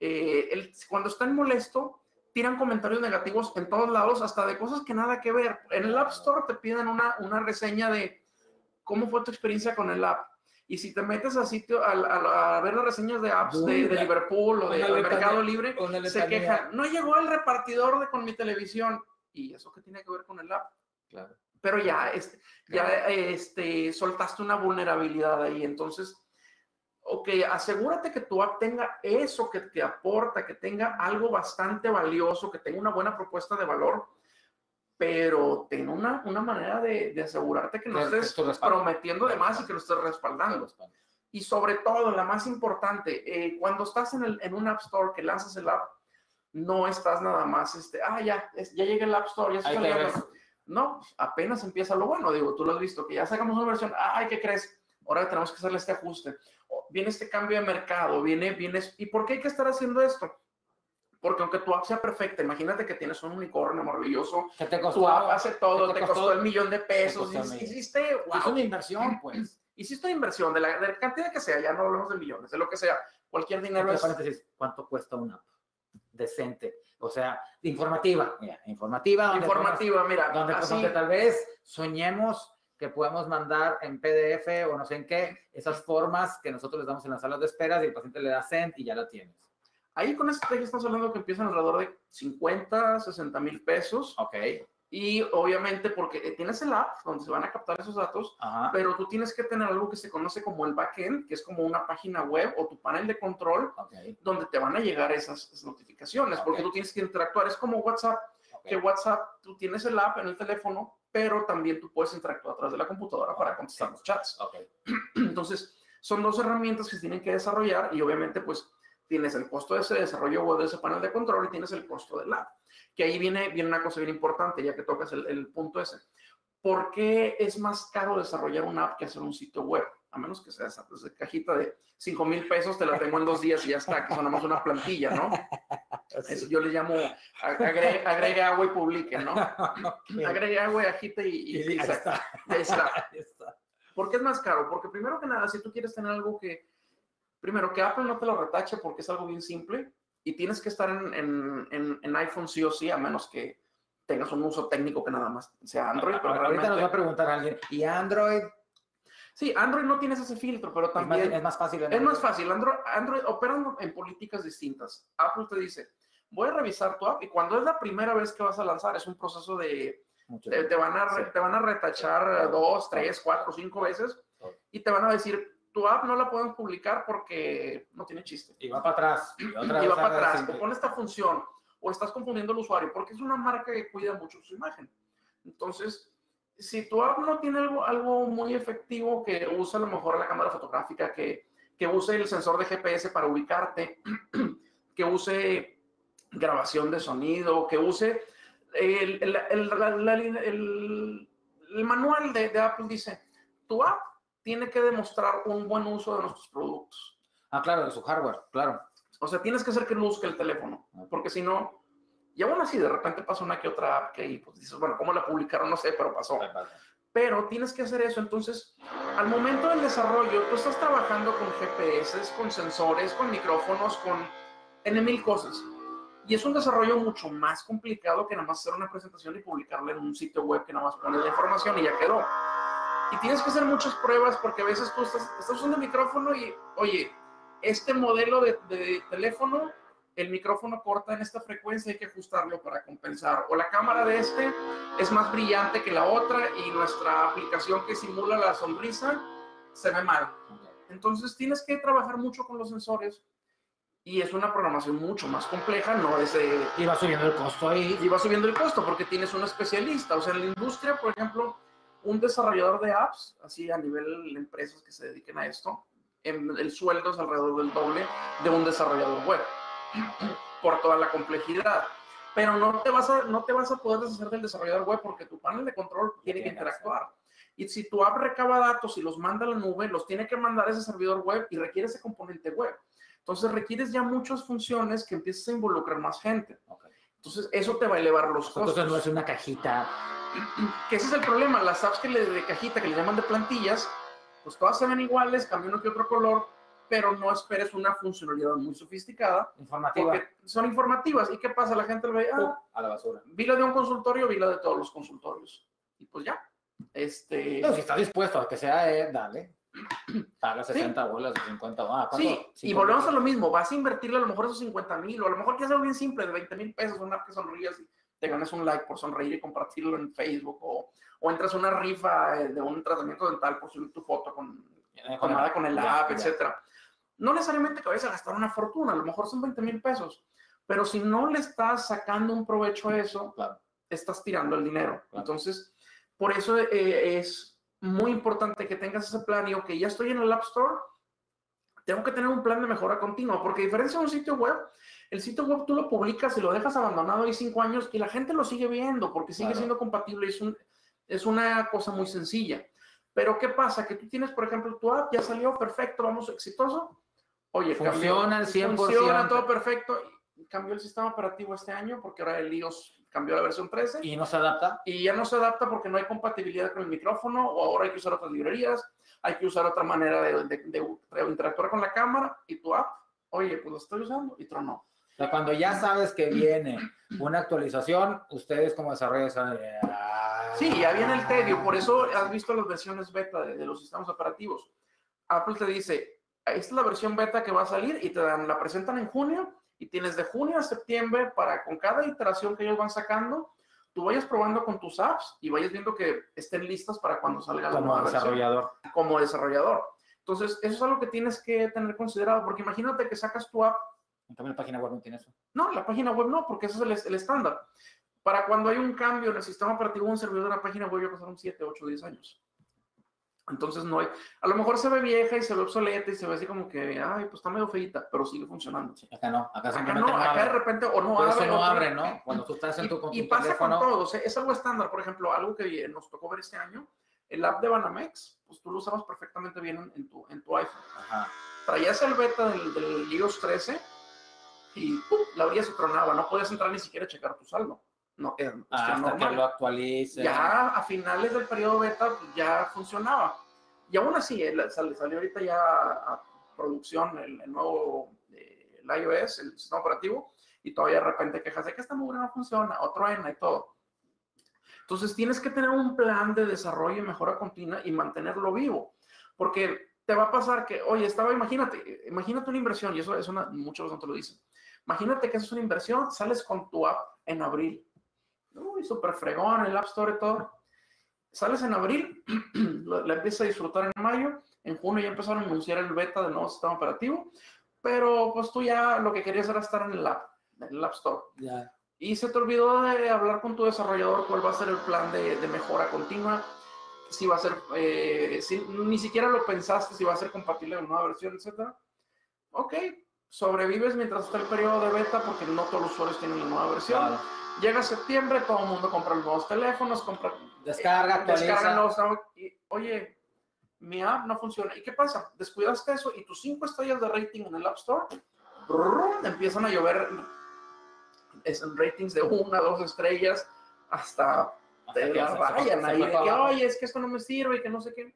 eh, el, cuando están molestos, tiran comentarios negativos en todos lados, hasta de cosas que nada que ver. En el App Store te piden una, una reseña de cómo fue tu experiencia con el app. Y si te metes a sitio a, a, a ver las reseñas de apps de, de Liverpool o de letanía, Mercado Libre, se quejan. No llegó el repartidor de con mi televisión. ¿Y eso qué tiene que ver con el app? Claro. Pero ya, este, claro. ya este, soltaste una vulnerabilidad ahí. Entonces, ok, asegúrate que tu app tenga eso que te aporta, que tenga algo bastante valioso, que tenga una buena propuesta de valor, pero ten una, una manera de, de asegurarte que no claro, estés que prometiendo de más y que lo estés respaldando. Respaldo. Y sobre todo, la más importante, eh, cuando estás en, el, en un App Store que lanzas el app, no estás nada más, este, ah, ya, ya llega el App Store, ya se salió. No, apenas empieza lo bueno, digo, tú lo has visto, que ya sacamos una versión, ay, ¿qué crees? Ahora tenemos que hacerle este ajuste. O viene este cambio de mercado, viene, viene, ¿y por qué hay que estar haciendo esto? Porque aunque tu app sea perfecta, imagínate que tienes un unicornio maravilloso, que te costó, tu app hace todo, te, te costó, costó el millón de pesos, hiciste, wow. Es una inversión, pues. Hiciste una inversión de la, de la cantidad que sea, ya no hablamos de millones, de lo que sea, cualquier dinero es... Paréntesis, ¿cuánto cuesta una app decente? O sea, informativa. Mira, informativa. Informativa, podemos, mira. Donde, así, donde tal vez soñemos que podemos mandar en P D F o no sé en qué, esas formas que nosotros les damos en las salas de espera y el paciente le da send y ya la tienes. Ahí con esta estrategia estamos hablando que empiezan alrededor de cincuenta, sesenta mil pesos. Ok. Y obviamente porque tienes el app donde se van a captar esos datos, ajá, pero tú tienes que tener algo que se conoce como el backend, que es como una página web o tu panel de control, okay, donde te van a llegar esas, esas notificaciones, okay, porque tú tienes que interactuar. Es como WhatsApp, okay, que WhatsApp, tú tienes el app en el teléfono, pero también tú puedes interactuar a través de la computadora, okay, para contestar los chats. Okay. Entonces, son dos herramientas que se tienen que desarrollar y obviamente pues tienes el costo de ese desarrollo web, de ese panel de control, y tienes el costo del app. Que ahí viene, viene una cosa bien importante, ya que tocas el, el punto ese. ¿Por qué es más caro desarrollar una app que hacer un sitio web? A menos que sea esa pues, de cajita de cinco mil pesos, te la tengo en dos días y ya está, que son nada más una plantilla, ¿no? Eso yo le llamo, agregue, agregue agua y publique, ¿no? Okay. Agregue agua y agite y, y, y, y ahí está. Ahí está. Ahí está. ¿Por qué es más caro? Porque primero que nada, si tú quieres tener algo que... Primero, que Apple no te lo retache porque es algo bien simple y tienes que estar en, en, en, en iPhone sí o sí, a menos que tengas un uso técnico que nada más sea Android. Pero ahorita realmente... nos va a preguntar a alguien, ¿y Android? Sí, Android no tienes ese filtro, pero también... Es más, es más fácil. Es más fácil. Android, Android opera en políticas distintas. Apple te dice, voy a revisar tu app y cuando es la primera vez que vas a lanzar, es un proceso de... Te, te, van a, sí. te van a retachar sí. dos, tres, cuatro, cinco veces sí. y te van a decir... Tu app no la pueden publicar porque no tiene chiste. Y va para atrás. Y, otra y va para atrás. Simple. O pone esta función. O estás confundiendo al usuario. Porque es una marca que cuida mucho su imagen. Entonces, si tu app no tiene algo, algo muy efectivo que use a lo mejor la cámara fotográfica, que, que use el sensor de G P S para ubicarte, que use grabación de sonido, que use... El, el, el, el, el, el, el manual de, de Apple dice, tu app tiene que demostrar un buen uso de nuestros productos. Ah, claro, de su hardware, claro. O sea, tienes que hacer que luzca el teléfono, porque si no, y aún así, de repente pasa una que otra app que pues, dices, bueno, ¿cómo la publicaron? No sé, pero pasó. Pero tienes que hacer eso. Entonces, al momento del desarrollo, tú estás trabajando con G P S, con sensores, con micrófonos, con N mil cosas. Y es un desarrollo mucho más complicado que nada más hacer una presentación y publicarla en un sitio web que nada más pones la información y ya quedó. Y tienes que hacer muchas pruebas porque a veces tú estás, estás usando el micrófono y, oye, este modelo de, de teléfono, el micrófono corta en esta frecuencia, hay que ajustarlo para compensar. O la cámara de este es más brillante que la otra y nuestra aplicación que simula la sonrisa se ve mal. Entonces tienes que trabajar mucho con los sensores. Y es una programación mucho más compleja, no es... Eh, y va subiendo el costo ahí. Y va subiendo el costo porque tienes un especialista. O sea, en la industria, por ejemplo... Un desarrollador de apps, así a nivel de empresas que se dediquen a esto, en el sueldo es alrededor del doble de un desarrollador web, por toda la complejidad. Pero no te vas a, no te vas a poder deshacer del desarrollador web porque tu panel de control tiene que interactuar. Y si tu app recaba datos y los manda a la nube, los tiene que mandar a ese servidor web y requiere ese componente web. Entonces, requieres ya muchas funciones que empieces a involucrar más gente. Okay. Entonces, eso te va a elevar los costos. Entonces, no es una cajita. Que ese es el problema. Las apps que le, de cajita, que le llaman de plantillas, pues todas se ven iguales, cambia uno que otro color, pero no esperes una funcionalidad muy sofisticada. Informativa. Porque son informativas. ¿Y qué pasa? La gente le ve, ah, a la basura. Vi la de un consultorio, vi la de todos los consultorios. Y pues ya. Este... No, si está dispuesto a que sea, eh, dale. Paga sesenta sí. bolas o cincuenta. Ah, sí, y volvemos a lo mismo. Vas a invertirle a lo mejor esos cincuenta mil, o a lo mejor que es algo bien simple, de veinte mil pesos, una app que sonríes y te ganas un like por sonreír y compartirlo en Facebook, o, o entras a una rifa de un tratamiento dental por subir tu foto con, eh, con, nada, con el ya, app, ya. etcétera. No necesariamente que vayas a gastar una fortuna, a lo mejor son veinte mil pesos, pero si no le estás sacando un provecho a eso, claro. estás tirando el dinero. Claro. Entonces, por eso eh, es... muy importante que tengas ese plan. Y ok, ya estoy en el App Store, tengo que tener un plan de mejora continua, porque a diferencia de un sitio web, el sitio web tú lo publicas y lo dejas abandonado ahí cinco años y la gente lo sigue viendo porque sigue claro. siendo compatible y es, un, es una cosa muy sencilla. Pero ¿qué pasa? Que tú tienes, por ejemplo, tu app, ya salió, perfecto, vamos, exitoso. Oye, funciona al cien por ciento. Funciona, todo perfecto. Cambió el sistema operativo este año porque ahora el iOS cambió la versión trece. Y no se adapta. Y ya no se adapta porque no hay compatibilidad con el micrófono, o ahora hay que usar otras librerías, hay que usar otra manera de, de, de, de interactuar con la cámara, y tu app, oye, pues lo estoy usando y tronó. O sea, cuando ya sabes que viene una actualización, ustedes como desarrolladores saben... Sí, ya viene el tedio. Por eso has visto las versiones beta de, de los sistemas operativos. Apple te dice, esta es la versión beta que va a salir y te dan, la presentan en junio. Y tienes de junio a septiembre para, con cada iteración que ellos van sacando, tú vayas probando con tus apps y vayas viendo que estén listas para cuando salga la nueva versión. Como desarrollador. Como desarrollador. Entonces, eso es algo que tienes que tener considerado, porque imagínate que sacas tu app. También la página web no tiene eso. No, la página web no, porque ese es el, el estándar. Para cuando hay un cambio en el sistema operativo de un servidor de la página web, ya pasaron siete, ocho, diez años. Entonces, no hay... A lo mejor se ve vieja y se ve obsoleta y se ve así como que, ay, pues está medio feita, pero sigue funcionando. Sí, acá no. Acá, acá no, acá abre. De repente o no abre. Eso no abre, ¿no? Cuando tú estás en tu computadora. Y pasa con todo. O sea, es algo estándar. Por ejemplo, algo que nos tocó ver este año, el app de Banamex, pues tú lo usabas perfectamente bien en tu, en tu iPhone. Ajá. Traías el beta del, del iOS trece y ¡pum! La orilla se tronaba. No podías entrar ni siquiera a checar tu saldo. No, es ah, hasta normal. Que lo actualice. Ya a finales del periodo beta ya funcionaba. Y aún así, eh, sale, salió ahorita ya a producción el, el nuevo eh, el iOS, el sistema operativo, y todavía de repente quejas de que esta mugre no funciona, o truena y todo. Entonces tienes que tener un plan de desarrollo y mejora continua y mantenerlo vivo. Porque te va a pasar que, oye, estaba, imagínate, imagínate una inversión, y eso es una, muchos no te lo dicen. Imagínate que eso es una inversión, sales con tu app en abril. Uy, súper fregón, el App Store y todo. Sales en abril, la empiezas a disfrutar en mayo, en junio ya empezaron a anunciar el beta del nuevo sistema operativo, pero pues tú ya lo que querías era estar en el App, en el App Store. Yeah. Y se te olvidó de hablar con tu desarrollador cuál va a ser el plan de, de mejora continua, si va a ser, eh, si, ni siquiera lo pensaste, si va a ser compatible con nueva versión, etcétera. Ok, sobrevives mientras está el periodo de beta porque no todos los usuarios tienen la nueva versión. Claro. Llega septiembre, todo el mundo compra los nuevos teléfonos, compra... Descarga, actualiza. Los, y, oye, mi app no funciona. ¿Y qué pasa? Descuidaste eso y tus cinco estrellas de rating en el App Store, brrr, empiezan a llover es en ratings de una, dos estrellas, hasta, hasta te que vayan ahí de que, oye, es que esto no me sirve y que no sé qué.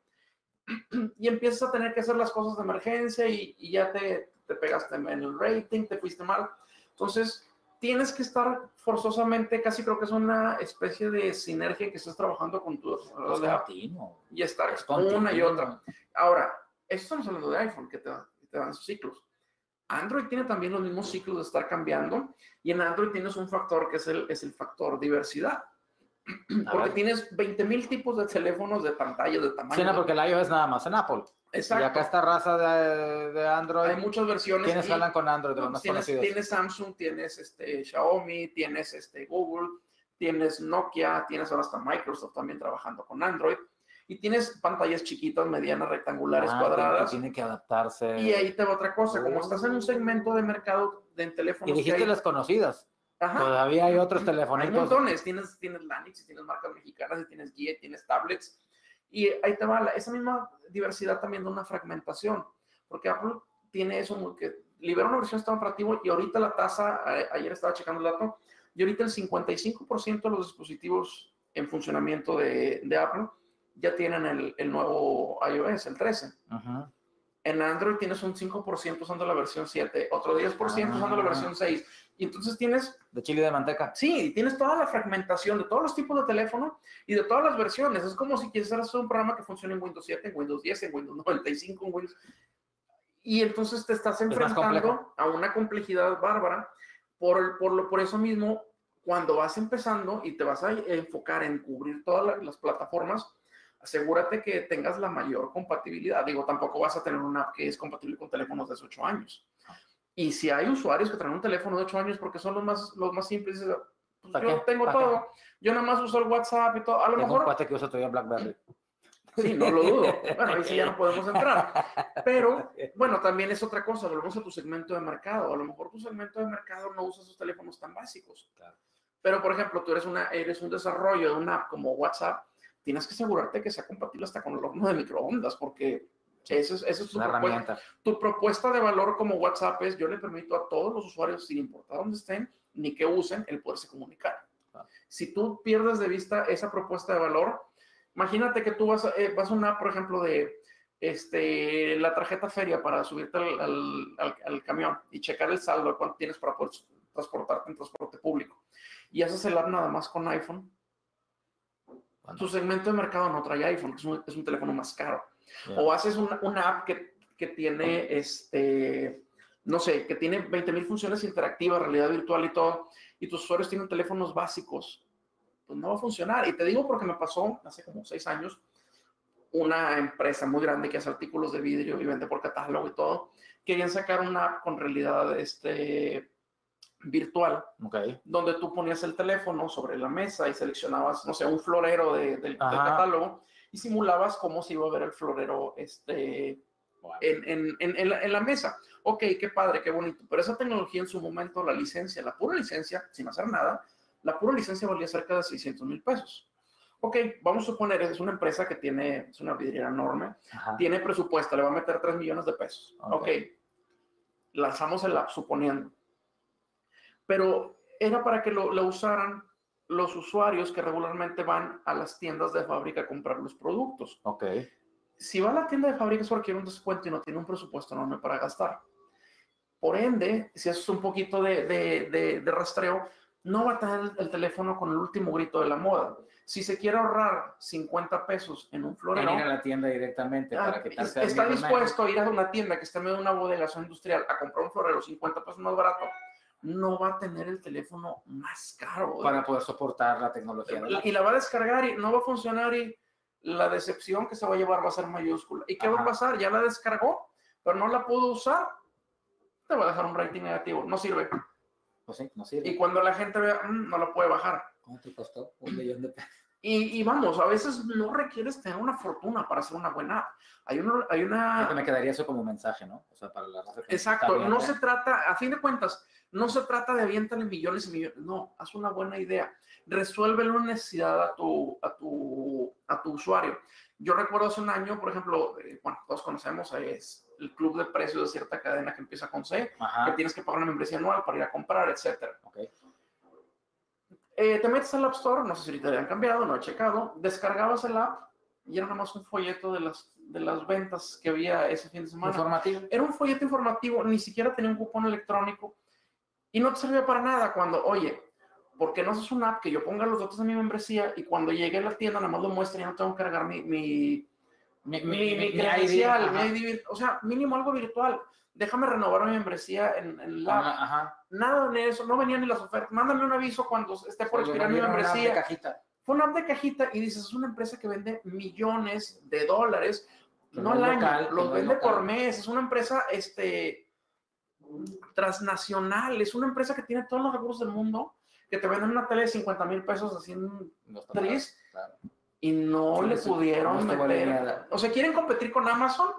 Y empiezas a tener que hacer las cosas de emergencia y, y ya te, te pegaste en el rating, te fuiste mal. Entonces... tienes que estar forzosamente, casi creo que es una especie de sinergia que estás trabajando con tu desarrollador y estar es una y otra. Ahora, esto estamos hablando de iPhone, que te, que te dan ciclos. Android tiene también los mismos ciclos de estar cambiando, y en Android tienes un factor que es el, es el factor diversidad. Porque tienes veinte mil tipos de teléfonos, de pantallas, de tamaño. Sí, no, porque el iOS nada más en Apple. Exacto. Y acá esta raza de, de Android. Hay muchas versiones. ¿Quiénes hablan con Android? No, tienes, tienes Samsung, tienes este, Xiaomi, tienes este, Google, tienes Nokia, tienes ahora hasta Microsoft también trabajando con Android. Y tienes pantallas chiquitas, medianas, rectangulares, ah, cuadradas. Que tienen que adaptarse. Y ahí te va otra cosa. Uh, como estás en un segmento de mercado de teléfonos. Y dijiste hay... las conocidas. Ajá. Todavía hay otros telefonitos. Hay montones. Tienes, tienes Lanix, tienes marcas mexicanas, tienes G E, tienes tablets. Y ahí te va, esa misma diversidad también de una fragmentación, porque Apple tiene eso, muy, que libera una versión de sistema operativo y ahorita la tasa, ayer estaba checando el dato, y ahorita el cincuenta y cinco por ciento de los dispositivos en funcionamiento de, de Apple ya tienen el, el nuevo iOS, el trece. Ajá. En Android tienes un cinco por ciento usando la versión siete, otro diez por ciento ah, usando la versión seis. Y entonces tienes... De chile de manteca. Sí, tienes toda la fragmentación de todos los tipos de teléfono y de todas las versiones. Es como si quisieras hacer un programa que funcione en Windows siete, en Windows diez, en Windows noventa y cinco, en Windows... Y entonces te estás enfrentando a una complejidad bárbara. Por, por, por eso mismo, cuando vas empezando y te vas a enfocar en cubrir todas las plataformas, asegúrate que tengas la mayor compatibilidad. Digo, tampoco vas a tener una app que es compatible con teléfonos de ocho años. Y si hay usuarios que traen un teléfono de ocho años porque son los más, los más simples, pues yo qué? tengo todo. Qué? Yo nada más uso el WhatsApp y todo. A lo tengo mejor... un cuate que usa todavía BlackBerry. Sí, no lo dudo. Bueno, ahí sí ya no podemos entrar. Pero, bueno, también es otra cosa. Volvemos a tu segmento de mercado. A lo mejor tu segmento de mercado no usa esos teléfonos tan básicos. Claro. Pero, por ejemplo, tú eres, una, eres un desarrollo de una app como WhatsApp. Tienes que asegurarte que sea compatible hasta con el horno de microondas, porque esa es, esa es tu propuesta. Tu propuesta de valor como WhatsApp es, yo le permito a todos los usuarios, sin importar dónde estén, ni que usen, el poderse comunicar. Ah. Si tú pierdes de vista esa propuesta de valor, imagínate que tú vas, eh, vas a una, por ejemplo, de este, la tarjeta feria para subirte al, al, al, al camión y checar el saldo, cuánto tienes para poder transportarte en transporte público. Y haces el app nada más con iPhone. Bueno. Tu segmento de mercado no trae iPhone, es un, es un teléfono más caro. Yeah. O haces una, una app que, que tiene, okay. este, no sé, que tiene veinte mil funciones interactivas, realidad virtual y todo, y tus usuarios tienen teléfonos básicos, pues no va a funcionar. Y te digo porque me pasó hace como seis años, una empresa muy grande que hace artículos de vidrio y vende por catálogo y todo, querían sacar una app con realidad este... virtual, okay. donde tú ponías el teléfono sobre la mesa y seleccionabas, no sé, un florero de, de, del catálogo y simulabas cómo se iba a ver el florero este, wow. en, en, en, en, la, en la mesa. Ok, qué padre, qué bonito. Pero esa tecnología en su momento, la licencia, la pura licencia, sin hacer nada, la pura licencia valía cerca de seiscientos mil pesos. Ok, vamos a suponer, es una empresa que tiene, es una vidriera enorme, Ajá. tiene presupuesto, le va a meter tres millones de pesos. Ok, okay. lanzamos el app, suponiendo. Pero era para que lo, lo usaran los usuarios que regularmente van a las tiendas de fábrica a comprar los productos. Ok. Si va a la tienda de fábrica, eso requiere un descuento y no tiene un presupuesto enorme para gastar. Por ende, si haces un poquito de, de, de, de rastreo, no va a tener el teléfono con el último grito de la moda. Si se quiere ahorrar cincuenta pesos en un florero... Quiere ir a la tienda directamente ah, para que... Está dispuesto a ir a una tienda que está en medio de una bodega industrial a comprar un florero cincuenta pesos más barato... no va a tener el teléfono más caro. ¿verdad? Para poder soportar la tecnología. La, y la va a descargar y no va a funcionar y la decepción que se va a llevar va a ser mayúscula. ¿Y qué Ajá. va a pasar? Ya la descargó, pero no la pudo usar. Te va a dejar un rating negativo. No sirve. Pues sí, no sirve. Y cuando la gente vea, mmm, no la puede bajar. ¿Cuánto te costó? Un millón de pesos. Y, y vamos, a veces no requieres tener una fortuna para hacer una buena app. Hay una... Hay una... Que me quedaría eso como mensaje, ¿no? O sea, para la raza que Exacto. No se trata, a fin de cuentas, no se trata de avientarle millones y millones. No, haz una buena idea. Resuelve la necesidad a tu, a tu, a tu usuario. Yo recuerdo hace un año, por ejemplo, eh, bueno, todos conocemos, es el club de precios de cierta cadena que empieza con C, Ajá. que tienes que pagar una membresía anual para ir a comprar, etcétera. Okay. Eh, te metes al App Store, no sé si te habían cambiado, no he checado, descargabas el app y era nomás un folleto de las, de las ventas que había ese fin de semana. Informativo. Era un folleto informativo, ni siquiera tenía un cupón electrónico y no te servía para nada cuando, oye, ¿por qué no haces una app que yo ponga los datos de mi membresía y cuando llegue a la tienda nomás lo muestre y no tengo que cargar mi... mi Mi, mi, mi, mi, mi credencial, o sea, mínimo algo virtual. Déjame renovar mi membresía en, en la ajá, ajá. Nada de eso, no venían ni las ofertas. Mándame un aviso cuando esté por expirar mi membresía. Una app de cajita. Fue una app de cajita y dices, es una empresa que vende millones de dólares, pero no al año, los vende local. por mes. Es una empresa este, transnacional, es una empresa que tiene todos los recursos del mundo, que te venden una tele de cincuenta mil pesos así en tres. Claro. Y no sí, le pudieron no meter... O sea, quieren competir con Amazon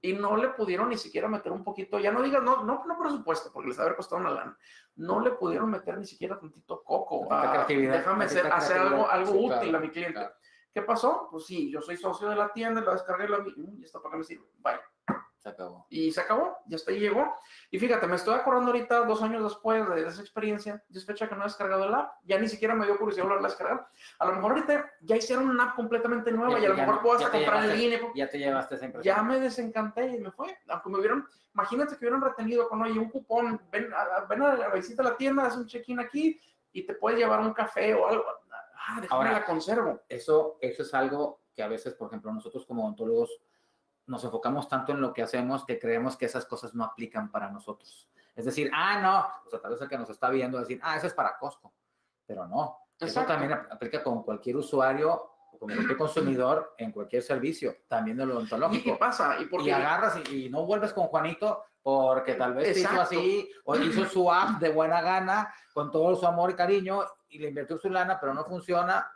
y no le pudieron ni siquiera meter un poquito... Ya no digas, no, no, no presupuesto, porque les haber costado una lana. No le pudieron meter ni siquiera tantito coco. A, déjame hacer, hacer algo, algo sí, útil claro, a mi cliente. Claro. ¿Qué pasó? Pues sí, yo soy socio de la tienda, la descargué, la vi, y está, ¿para qué me sirve? Bye. Se acabó. Y se acabó, y hasta ahí llegó. Y fíjate, me estoy acordando ahorita, dos años después de esa experiencia, y es fecha que no he descargado el app, ya ni siquiera me dio curiosidad volverla a descargar. A lo mejor ahorita ya hicieron una app completamente nueva, y, y a lo mejor no, puedo hasta comprar en línea. Ya te llevaste esa impresión. Ya me desencanté y me fue. Aunque me hubieran, imagínate que hubieran retenido con, oye, un cupón, ven a, ven a la visita a la tienda, haz un check-in aquí, y te puedes llevar un café o algo. Ah, déjame. Ahora, la conservo. Eso, eso es algo que a veces, por ejemplo, nosotros como odontólogos, nos enfocamos tanto en lo que hacemos que creemos que esas cosas no aplican para nosotros. Es decir, ah, no, o sea, tal vez el que nos está viendo decir, ah, eso es para Costco, pero no. Exacto. Eso también aplica con cualquier usuario, con cualquier consumidor, en cualquier servicio, también de lo odontológico. ¿Y qué pasa? ¿Y, por qué? Y agarras y, y no vuelves con Juanito porque tal vez hizo así, o hizo su app de buena gana, con todo su amor y cariño, y le invirtió su lana, pero no funciona.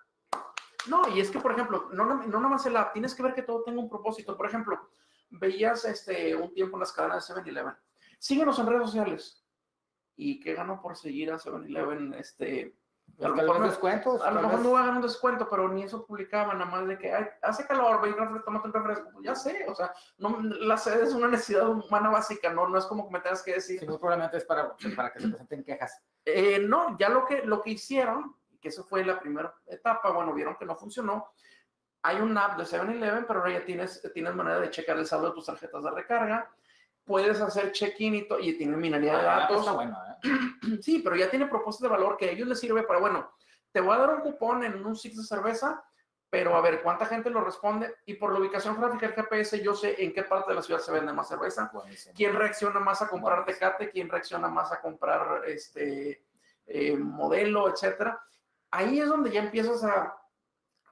No, y es que, por ejemplo, no, no nada más el app, tienes que ver que todo tenga un propósito. Por ejemplo, veías este, un tiempo en las cadenas de siete eleven. Síguenos en redes sociales. ¿Y qué ganó por seguir a siete eleven? Este, a lo mejor, descuentos, a lo mejor no hagan un descuento, pero ni eso publicaban, nada más de que ay, hace calor, ve y tómate un refresco. Ya sé, o sea, no, la sed es una necesidad humana básica, no, no es como que me tengas que decir. Sí, muy probablemente es para, para que se presenten quejas. Eh, no, ya lo que, lo que hicieron, que eso fue la primera etapa, bueno, vieron que no funcionó. Hay una app de siete eleven, pero ahora ya tienes, tienes manera de checar el saldo de tus tarjetas de recarga. Puedes hacer check-in y, y tiene minería ah, de datos. Bueno, ¿eh? Sí, pero ya tiene propuestas de valor que a ellos les sirve para, bueno, te voy a dar un cupón en un six de cerveza, pero a ver, ¿cuánta gente lo responde? Y por la ubicación gráfica del G P S, yo sé en qué parte de la ciudad se vende más cerveza. Buenísimo. ¿Quién reacciona más a comprar Tecate? ¿Quién reacciona más a comprar este eh, modelo, etcétera? Ahí es donde ya empiezas a...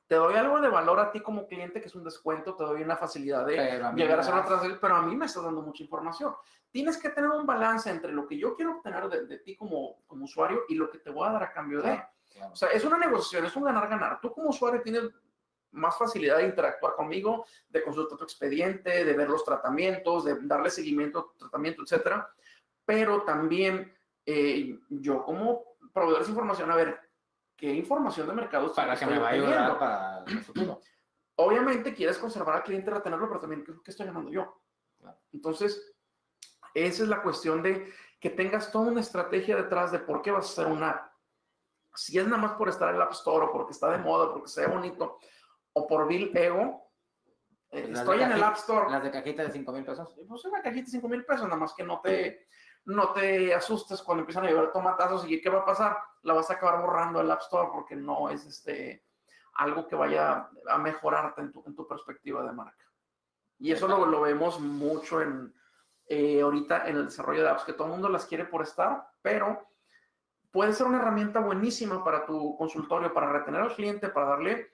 Te doy algo de valor a ti como cliente, que es un descuento, te doy una facilidad de a llegar a hacer una transacción, pero a mí me estás dando mucha información. Tienes que tener un balance entre lo que yo quiero obtener de, de ti como, como usuario y lo que te voy a dar a cambio de. Claro. O sea, es una negociación, es un ganar-ganar. Tú como usuario tienes más facilidad de interactuar conmigo, de consultar tu expediente, de ver los tratamientos, de darle seguimiento a tu tratamiento, etcétera. Pero también eh, yo como proveedor de información, a ver, ¿qué información de mercado para que me vaya a ayudar para el futuro? Obviamente quieres conservar al cliente, retenerlo, pero también ¿qué estoy ganando yo? Claro. Entonces, esa es la cuestión de que tengas toda una estrategia detrás de por qué vas a hacer una app. Si es nada más por estar en el App Store, o porque está de moda, porque sea bonito, o por vil ego, eh, pues estoy en el App Store. ¿Las de cajita de cinco mil pesos? Pues una cajita de cinco mil pesos, nada más que no te... No te asustes cuando empiezan a llevar tomatazos y ¿qué va a pasar? La vas a acabar borrando el App Store porque no es este, algo que vaya a mejorarte en tu, en tu perspectiva de marca. Y eso lo, lo vemos mucho en, eh, ahorita en el desarrollo de apps, que todo el mundo las quiere por estar, pero puede ser una herramienta buenísima para tu consultorio, para retener al cliente, para darle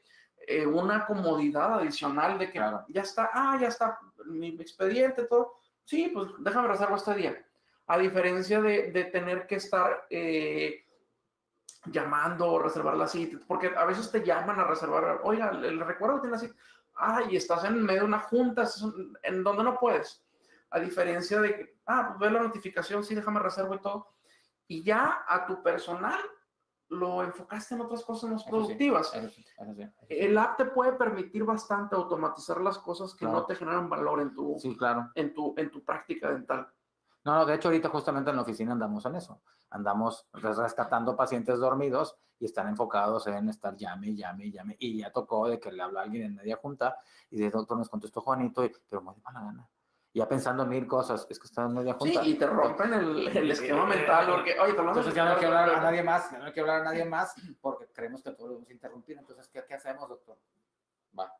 eh, una comodidad adicional de que claro, ya está, ah, ya está mi expediente, todo. Sí, pues déjame reservar este día. A diferencia de, de tener que estar eh, llamando o reservar la cita, porque a veces te llaman a reservar, oiga, el recuerdo tiene la cita, ay, estás en medio de una junta, en donde no puedes. A diferencia de que, ah, pues ve la notificación, sí, déjame reservo y todo. Y ya a tu personal lo enfocaste en otras cosas más productivas. Eso sí, eso sí, eso sí. El app te puede permitir bastante automatizar las cosas que claro, no te generan valor en tu, sí, claro, en tu, en tu práctica dental. No, no, de hecho, ahorita justamente en la oficina andamos en eso. Andamos rescatando pacientes dormidos y están enfocados en estar llame, llame, llame. Y ya tocó de que le habló a alguien en media junta y de doctor nos contestó Juanito, y, pero muy de mala gana. Ya pensando en mil cosas, es que están en media junta. Sí, y te rompen el, el esquema mental. Porque, oye, entonces ya no hay que hablar a nadie más, ya no hay que hablar a nadie más porque creemos que todos lo vamos a interrumpir. Entonces, ¿qué, qué hacemos, doctor? Va.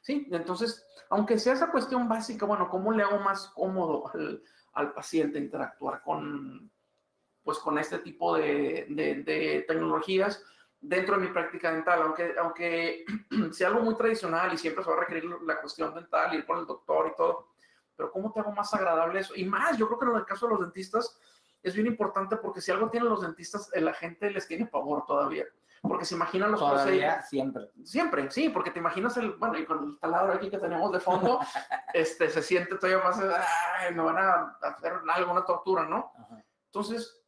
Sí, entonces, aunque sea esa cuestión básica, bueno, ¿cómo le hago más cómodo al, al paciente interactuar con, pues, con este tipo de, de, de tecnologías dentro de mi práctica dental? Aunque, aunque sea algo muy tradicional y siempre se va a requerir la cuestión dental, ir con el doctor y todo, pero ¿cómo te hago más agradable eso? Y más, yo creo que en el caso de los dentistas es bien importante porque si algo tienen los dentistas, la gente les tiene pavor todavía. Porque se imaginan los procedimientos. Siempre. Siempre, sí, porque te imaginas el, bueno, y con el taladro aquí que tenemos de fondo, este, se siente todavía más, ay, me van a hacer alguna tortura, ¿no? Ajá. Entonces,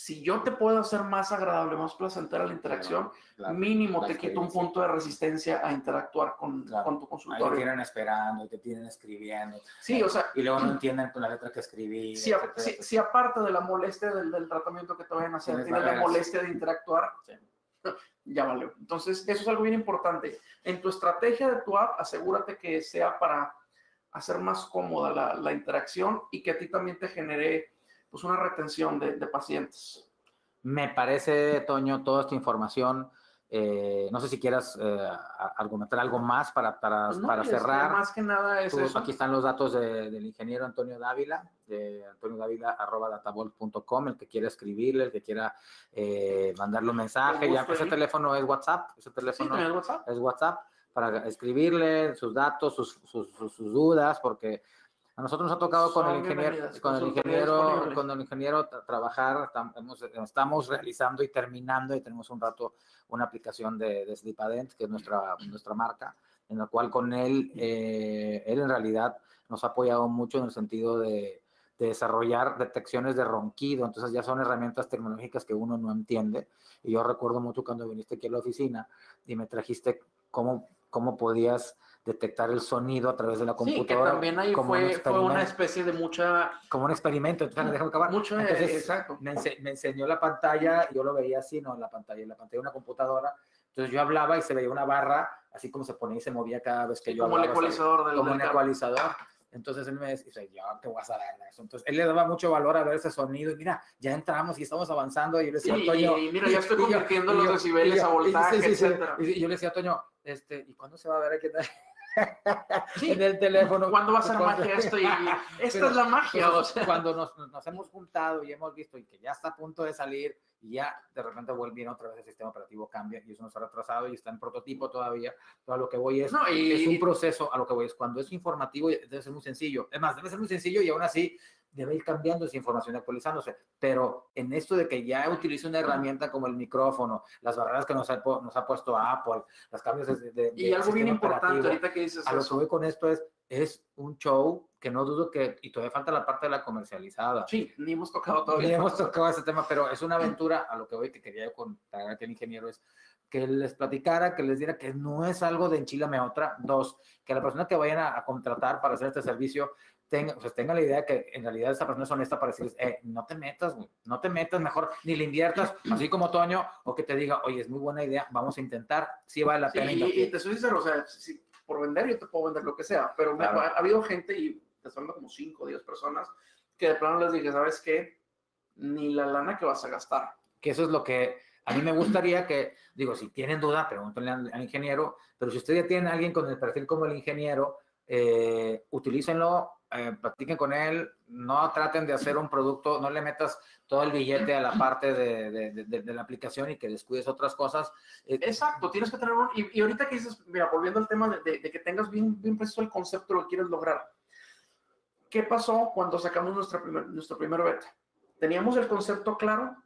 Si yo te puedo hacer más agradable, más placentera la interacción, claro, mínimo te quito un punto de resistencia a interactuar con, claro, con tu consultorio. Ahí te tienen esperando, te tienen escribiendo. Sí, eh, o sea... Y luego no entienden con la letra que escribí. Si, a, si, si aparte de la molestia del, del tratamiento que te vayan a hacer, tienes, tienes la molestia de interactuar, sí, ya valió. Entonces, eso es algo bien importante. En tu estrategia de tu app, asegúrate que sea para hacer más cómoda la, la interacción y que a ti también te genere... pues una retención de, de pacientes. Me parece, Toño, toda esta información. Eh, no sé si quieras eh, argumentar algo más para, para, pues no, para cerrar. Más que nada es Tú, eso. Aquí están los datos de, del ingeniero Antonio Dávila, de antonio dávila arroba datavolt punto com, el que quiera escribirle, el que quiera eh, mandarle un mensaje. Ya, pues, ese teléfono es WhatsApp. Ese teléfono sí, es WhatsApp. Es WhatsApp para escribirle sus datos, sus, sus, sus, sus dudas, porque... A nosotros nos ha tocado con el ingeniero, con el ingeniero, con el ingeniero trabajar, estamos realizando y terminando, y tenemos un rato una aplicación de, de SlipAdent, que es nuestra, nuestra marca, en la cual con él, eh, él en realidad nos ha apoyado mucho en el sentido de, de desarrollar detecciones de ronquido. Entonces ya son herramientas tecnológicas que uno no entiende, y yo recuerdo mucho cuando viniste aquí a la oficina y me trajiste cómo, cómo podías detectar el sonido a través de la computadora. Sí, que también ahí fue, un fue una especie de mucha... Como un experimento, entonces me dejó acabar. Mucho, entonces, exacto. Me, ense me enseñó la pantalla, yo lo veía así, no en la pantalla, en la pantalla de una computadora. Entonces yo hablaba y se veía una barra, así como se ponía y se movía cada vez que sí, yo como hablaba. Como el ecualizador. O sea, de como un ecualizador. Entonces él me decía, yo te voy a saber eso. Entonces él le daba mucho valor a ver ese sonido. Y mira, ya entramos y estamos avanzando. Y yo le decía, sí, Toño... Y, y mira, ya estoy convirtiendo los decibeles a voltaje, sí, sí, sí, etcétera. Y yo le decía, Toño, este, ¿y cuándo se va a ver aquí? Sí. En el teléfono. ¿Cuándo va a ser magia esto? Y, esta Pero, es la magia. Pues, o sea. Cuando nos, nos hemos juntado y hemos visto y que ya está a punto de salir y ya de repente vuelve otra vez el sistema operativo cambia y eso nos ha retrasado y está en prototipo todavía. Todo a lo que voy es, no, y, es un proceso. A lo que voy es cuando es informativo debe ser muy sencillo. Es más, debe ser muy sencillo y aún así debe ir cambiando esa información, actualizándose. Pero en esto de que ya utilice una herramienta como el micrófono, las barreras que nos ha, nos ha puesto a Apple, las cambios de... de y de algo bien importante ahorita que dices a eso. Lo que voy con esto es, es un show que no dudo que... Y todavía falta la parte de la comercializada. Sí, ni hemos tocado todavía. Ni hemos tocado ese tema, pero es una aventura. A lo que voy, que quería contar al ingeniero es que les platicara, que les diera que no es algo de enchilame otra. Dos, que la persona que vayan a, a contratar para hacer este servicio... Tenga, o sea, tenga la idea de que en realidad esa persona es honesta para decirles, eh, no te metas, güey, no te metas, mejor ni le inviertas, así como Toño, o que te diga, oye, es muy buena idea, vamos a intentar, sí vale la pena. Sí, y, y te soy sincero, o sea, si, por vender yo te puedo vender lo que sea, pero claro, me, ha, ha habido gente, y te estoy hablando como cinco o diez personas, que de plano les dije, ¿sabes qué? Ni la lana que vas a gastar. Que eso es lo que... A mí me gustaría que, digo, si tienen duda, pregúntenle al, al ingeniero, pero si ustedes ya tienen a alguien con el perfil como el ingeniero, eh, utilícenlo, Eh, platiquen con él, no traten de hacer un producto, no le metas todo el billete a la parte de, de, de, de la aplicación y que descuides otras cosas. Eh, Exacto, tienes que tener un... Y, y ahorita que dices, mira, volviendo al tema de, de, de que tengas bien, bien preciso el concepto de lo que quieres lograr. ¿Qué pasó cuando sacamos nuestra primer, nuestro primer beta? Teníamos el concepto claro,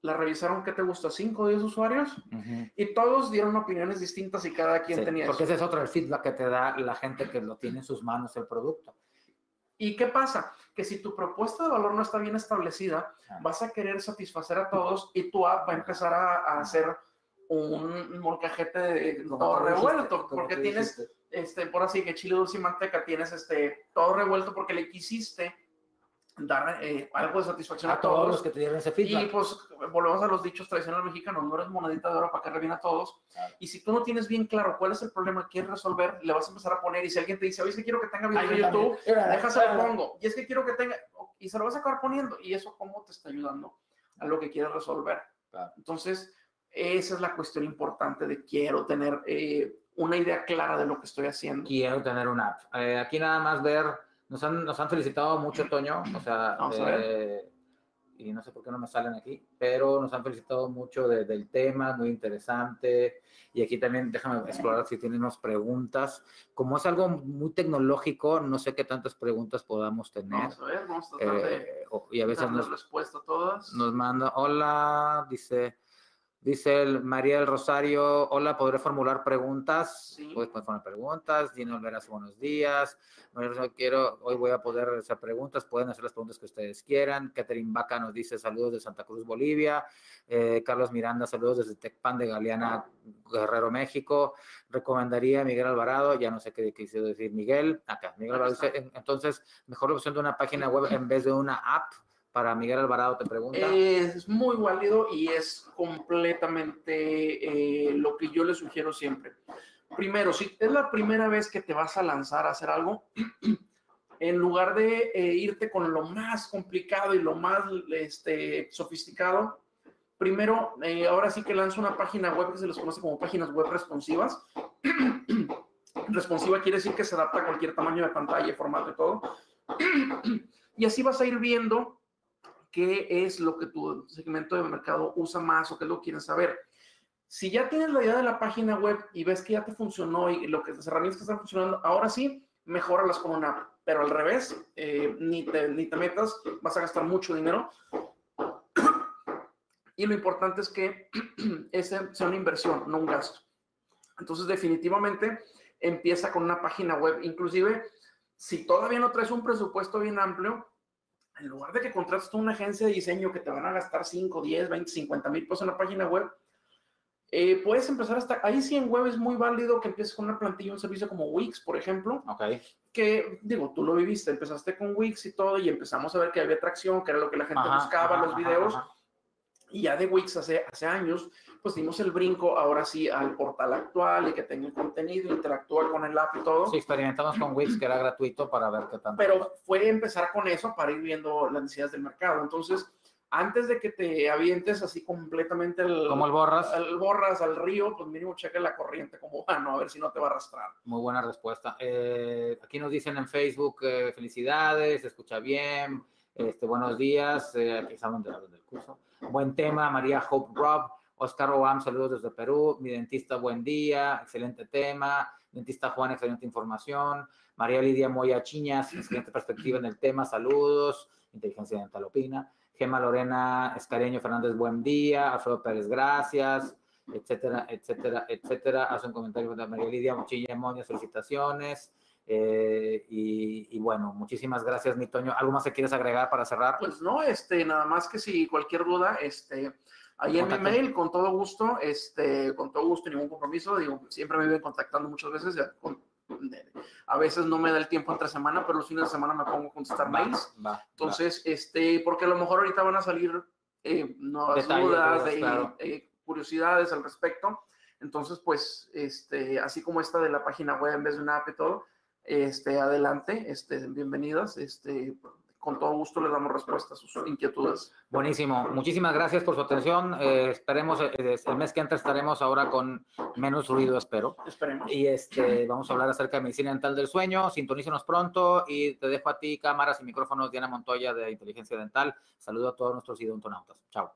la revisaron, ¿qué te gusta? cinco o diez usuarios, uh-huh, y todos dieron opiniones distintas y cada quien sí, tenía... Porque eso. Ese es otro el feedback que te da la gente que lo tiene en sus manos el producto. ¿Y qué pasa? Que si tu propuesta de valor no está bien establecida, vas a querer satisfacer a todos y tu app va a empezar a, a hacer un molcajete de todo revuelto, porque tienes, este, por así que chile, dulce y manteca, tienes este, todo revuelto porque le quisiste dar eh, algo de satisfacción a, a todos, todos los que te dieron ese feedback. Y pues volvemos a los dichos tradicionales mexicanos, no eres monedita de oro para que reviene a todos. Claro. Y si tú no tienes bien claro cuál es el problema que quieres resolver, le vas a empezar a poner. Y si alguien te dice, oye, es que quiero que tenga video en YouTube, déjase lo pongo. Y es que quiero que tenga, y se lo vas a acabar poniendo. Y eso, ¿cómo te está ayudando a lo que quieres resolver? Claro. Entonces, esa es la cuestión importante de quiero tener eh, una idea clara de lo que estoy haciendo. Quiero tener una app. Eh, aquí nada más ver... Nos han, nos han felicitado mucho, Toño, o sea, eh, y no sé por qué no me salen aquí, pero nos han felicitado mucho de, del tema, muy interesante, y aquí también déjame explorar si tenemos preguntas. Como es algo muy tecnológico, no sé qué tantas preguntas podamos tener. Vamos a ver, vamos a tratar eh, de y a veces nos, respuesta a todas. Nos manda, hola, dice... Dice el María del Rosario, hola, ¿podré formular preguntas? Sí. Puedes formular preguntas. Dino Olveras, buenos días. No quiero, hoy voy a poder hacer preguntas. Pueden hacer las preguntas que ustedes quieran. Catherine Vaca nos dice, saludos de Santa Cruz, Bolivia. Eh, Carlos Miranda, saludos desde Tecpan de Galeana, Guerrero, México. Recomendaría Miguel Alvarado, ya no sé qué quiso decir Miguel. Acá, Miguel Alvarado dice, entonces, mejor opción de una página web en vez de una app. Para Miguel Alvarado te pregunta. Es muy válido y es completamente eh, lo que yo le sugiero siempre. Primero, si es la primera vez que te vas a lanzar a hacer algo, en lugar de eh, irte con lo más complicado y lo más este, sofisticado, primero, eh, ahora sí que lanza una página web que se les conoce como páginas web responsivas. Responsiva quiere decir que se adapta a cualquier tamaño de pantalla, formato y todo. Y así vas a ir viendo qué es lo que tu segmento de mercado usa más o qué es lo que quieren saber. Si ya tienes la idea de la página web y ves que ya te funcionó y lo que las herramientas que están funcionando, ahora sí, mejóralas con una app. Pero al revés, eh, ni, te, ni te metas, vas a gastar mucho dinero. Y lo importante es que ese sea una inversión, no un gasto. Entonces, definitivamente, empieza con una página web. Inclusive, si todavía no traes un presupuesto bien amplio, en lugar de que contrates a una agencia de diseño que te van a gastar cinco, diez, veinte, cincuenta mil pesos en la página web, eh, puedes empezar hasta... Ahí sí en web es muy válido que empieces con una plantilla, un servicio como Wix, por ejemplo. Ok. Que, digo, tú lo viviste, empezaste con Wix y todo, y empezamos a ver que había tracción, que era lo que la gente ajá, buscaba, ajá, los videos. Ajá, ajá. Y ya de Wix hace, hace años, pues dimos el brinco ahora sí al portal actual y que tenga el contenido, interactúa con el app y todo. Sí, experimentamos con Wix, que era gratuito para ver qué tanto. Pero fue empezar con eso para ir viendo las necesidades del mercado. Entonces, antes de que te avientes así completamente el, como el borras. El borras al río, pues mínimo cheque la corriente como ah, no, a ver si no te va a arrastrar. Muy buena respuesta. Eh, aquí nos dicen en Facebook, eh, felicidades, se escucha bien. Este, buenos días, eh, aquí estamos del curso. Buen tema, María Hope Rob. Oscar Oam, saludos desde Perú. Mi dentista, buen día, excelente tema. Dentista Juan, excelente información. María Lidia Moya Chiñas, excelente perspectiva en el tema, saludos. Inteligencia dental opina. Gema Lorena Escareño Fernández, buen día. Alfredo Pérez, gracias, etcétera, etcétera, etcétera. Hace un comentario de María Lidia Mochilla Moya, felicitaciones. Eh, y, y bueno, muchísimas gracias, mi Toño. ¿Algo más que quieres agregar para cerrar? Pues no, este, nada más que si cualquier duda, este, ahí en mi mail, con todo gusto, este, con todo gusto, ningún compromiso, digo, siempre me viven contactando muchas veces, ya, con, a veces no me da el tiempo entre semana, pero los fines de semana me pongo a contestar mails, va, entonces, va. este, porque a lo mejor ahorita van a salir eh, nuevas Detalles, dudas, de, claro. eh, curiosidades al respecto, entonces, pues, este, así como esta de la página web en vez de una app y todo, Este, adelante, este, bienvenidas, este, con todo gusto les damos respuesta a sus inquietudes. Buenísimo, muchísimas gracias por su atención, eh, esperemos, eh, el mes que entra estaremos ahora con menos ruido, espero. Esperemos. Y este, vamos a hablar acerca de medicina dental del sueño, sintonícenos pronto y te dejo a ti cámaras y micrófonos, Diana Montoya de Inteligencia Dental, saludo a todos nuestros odontonautas, chao.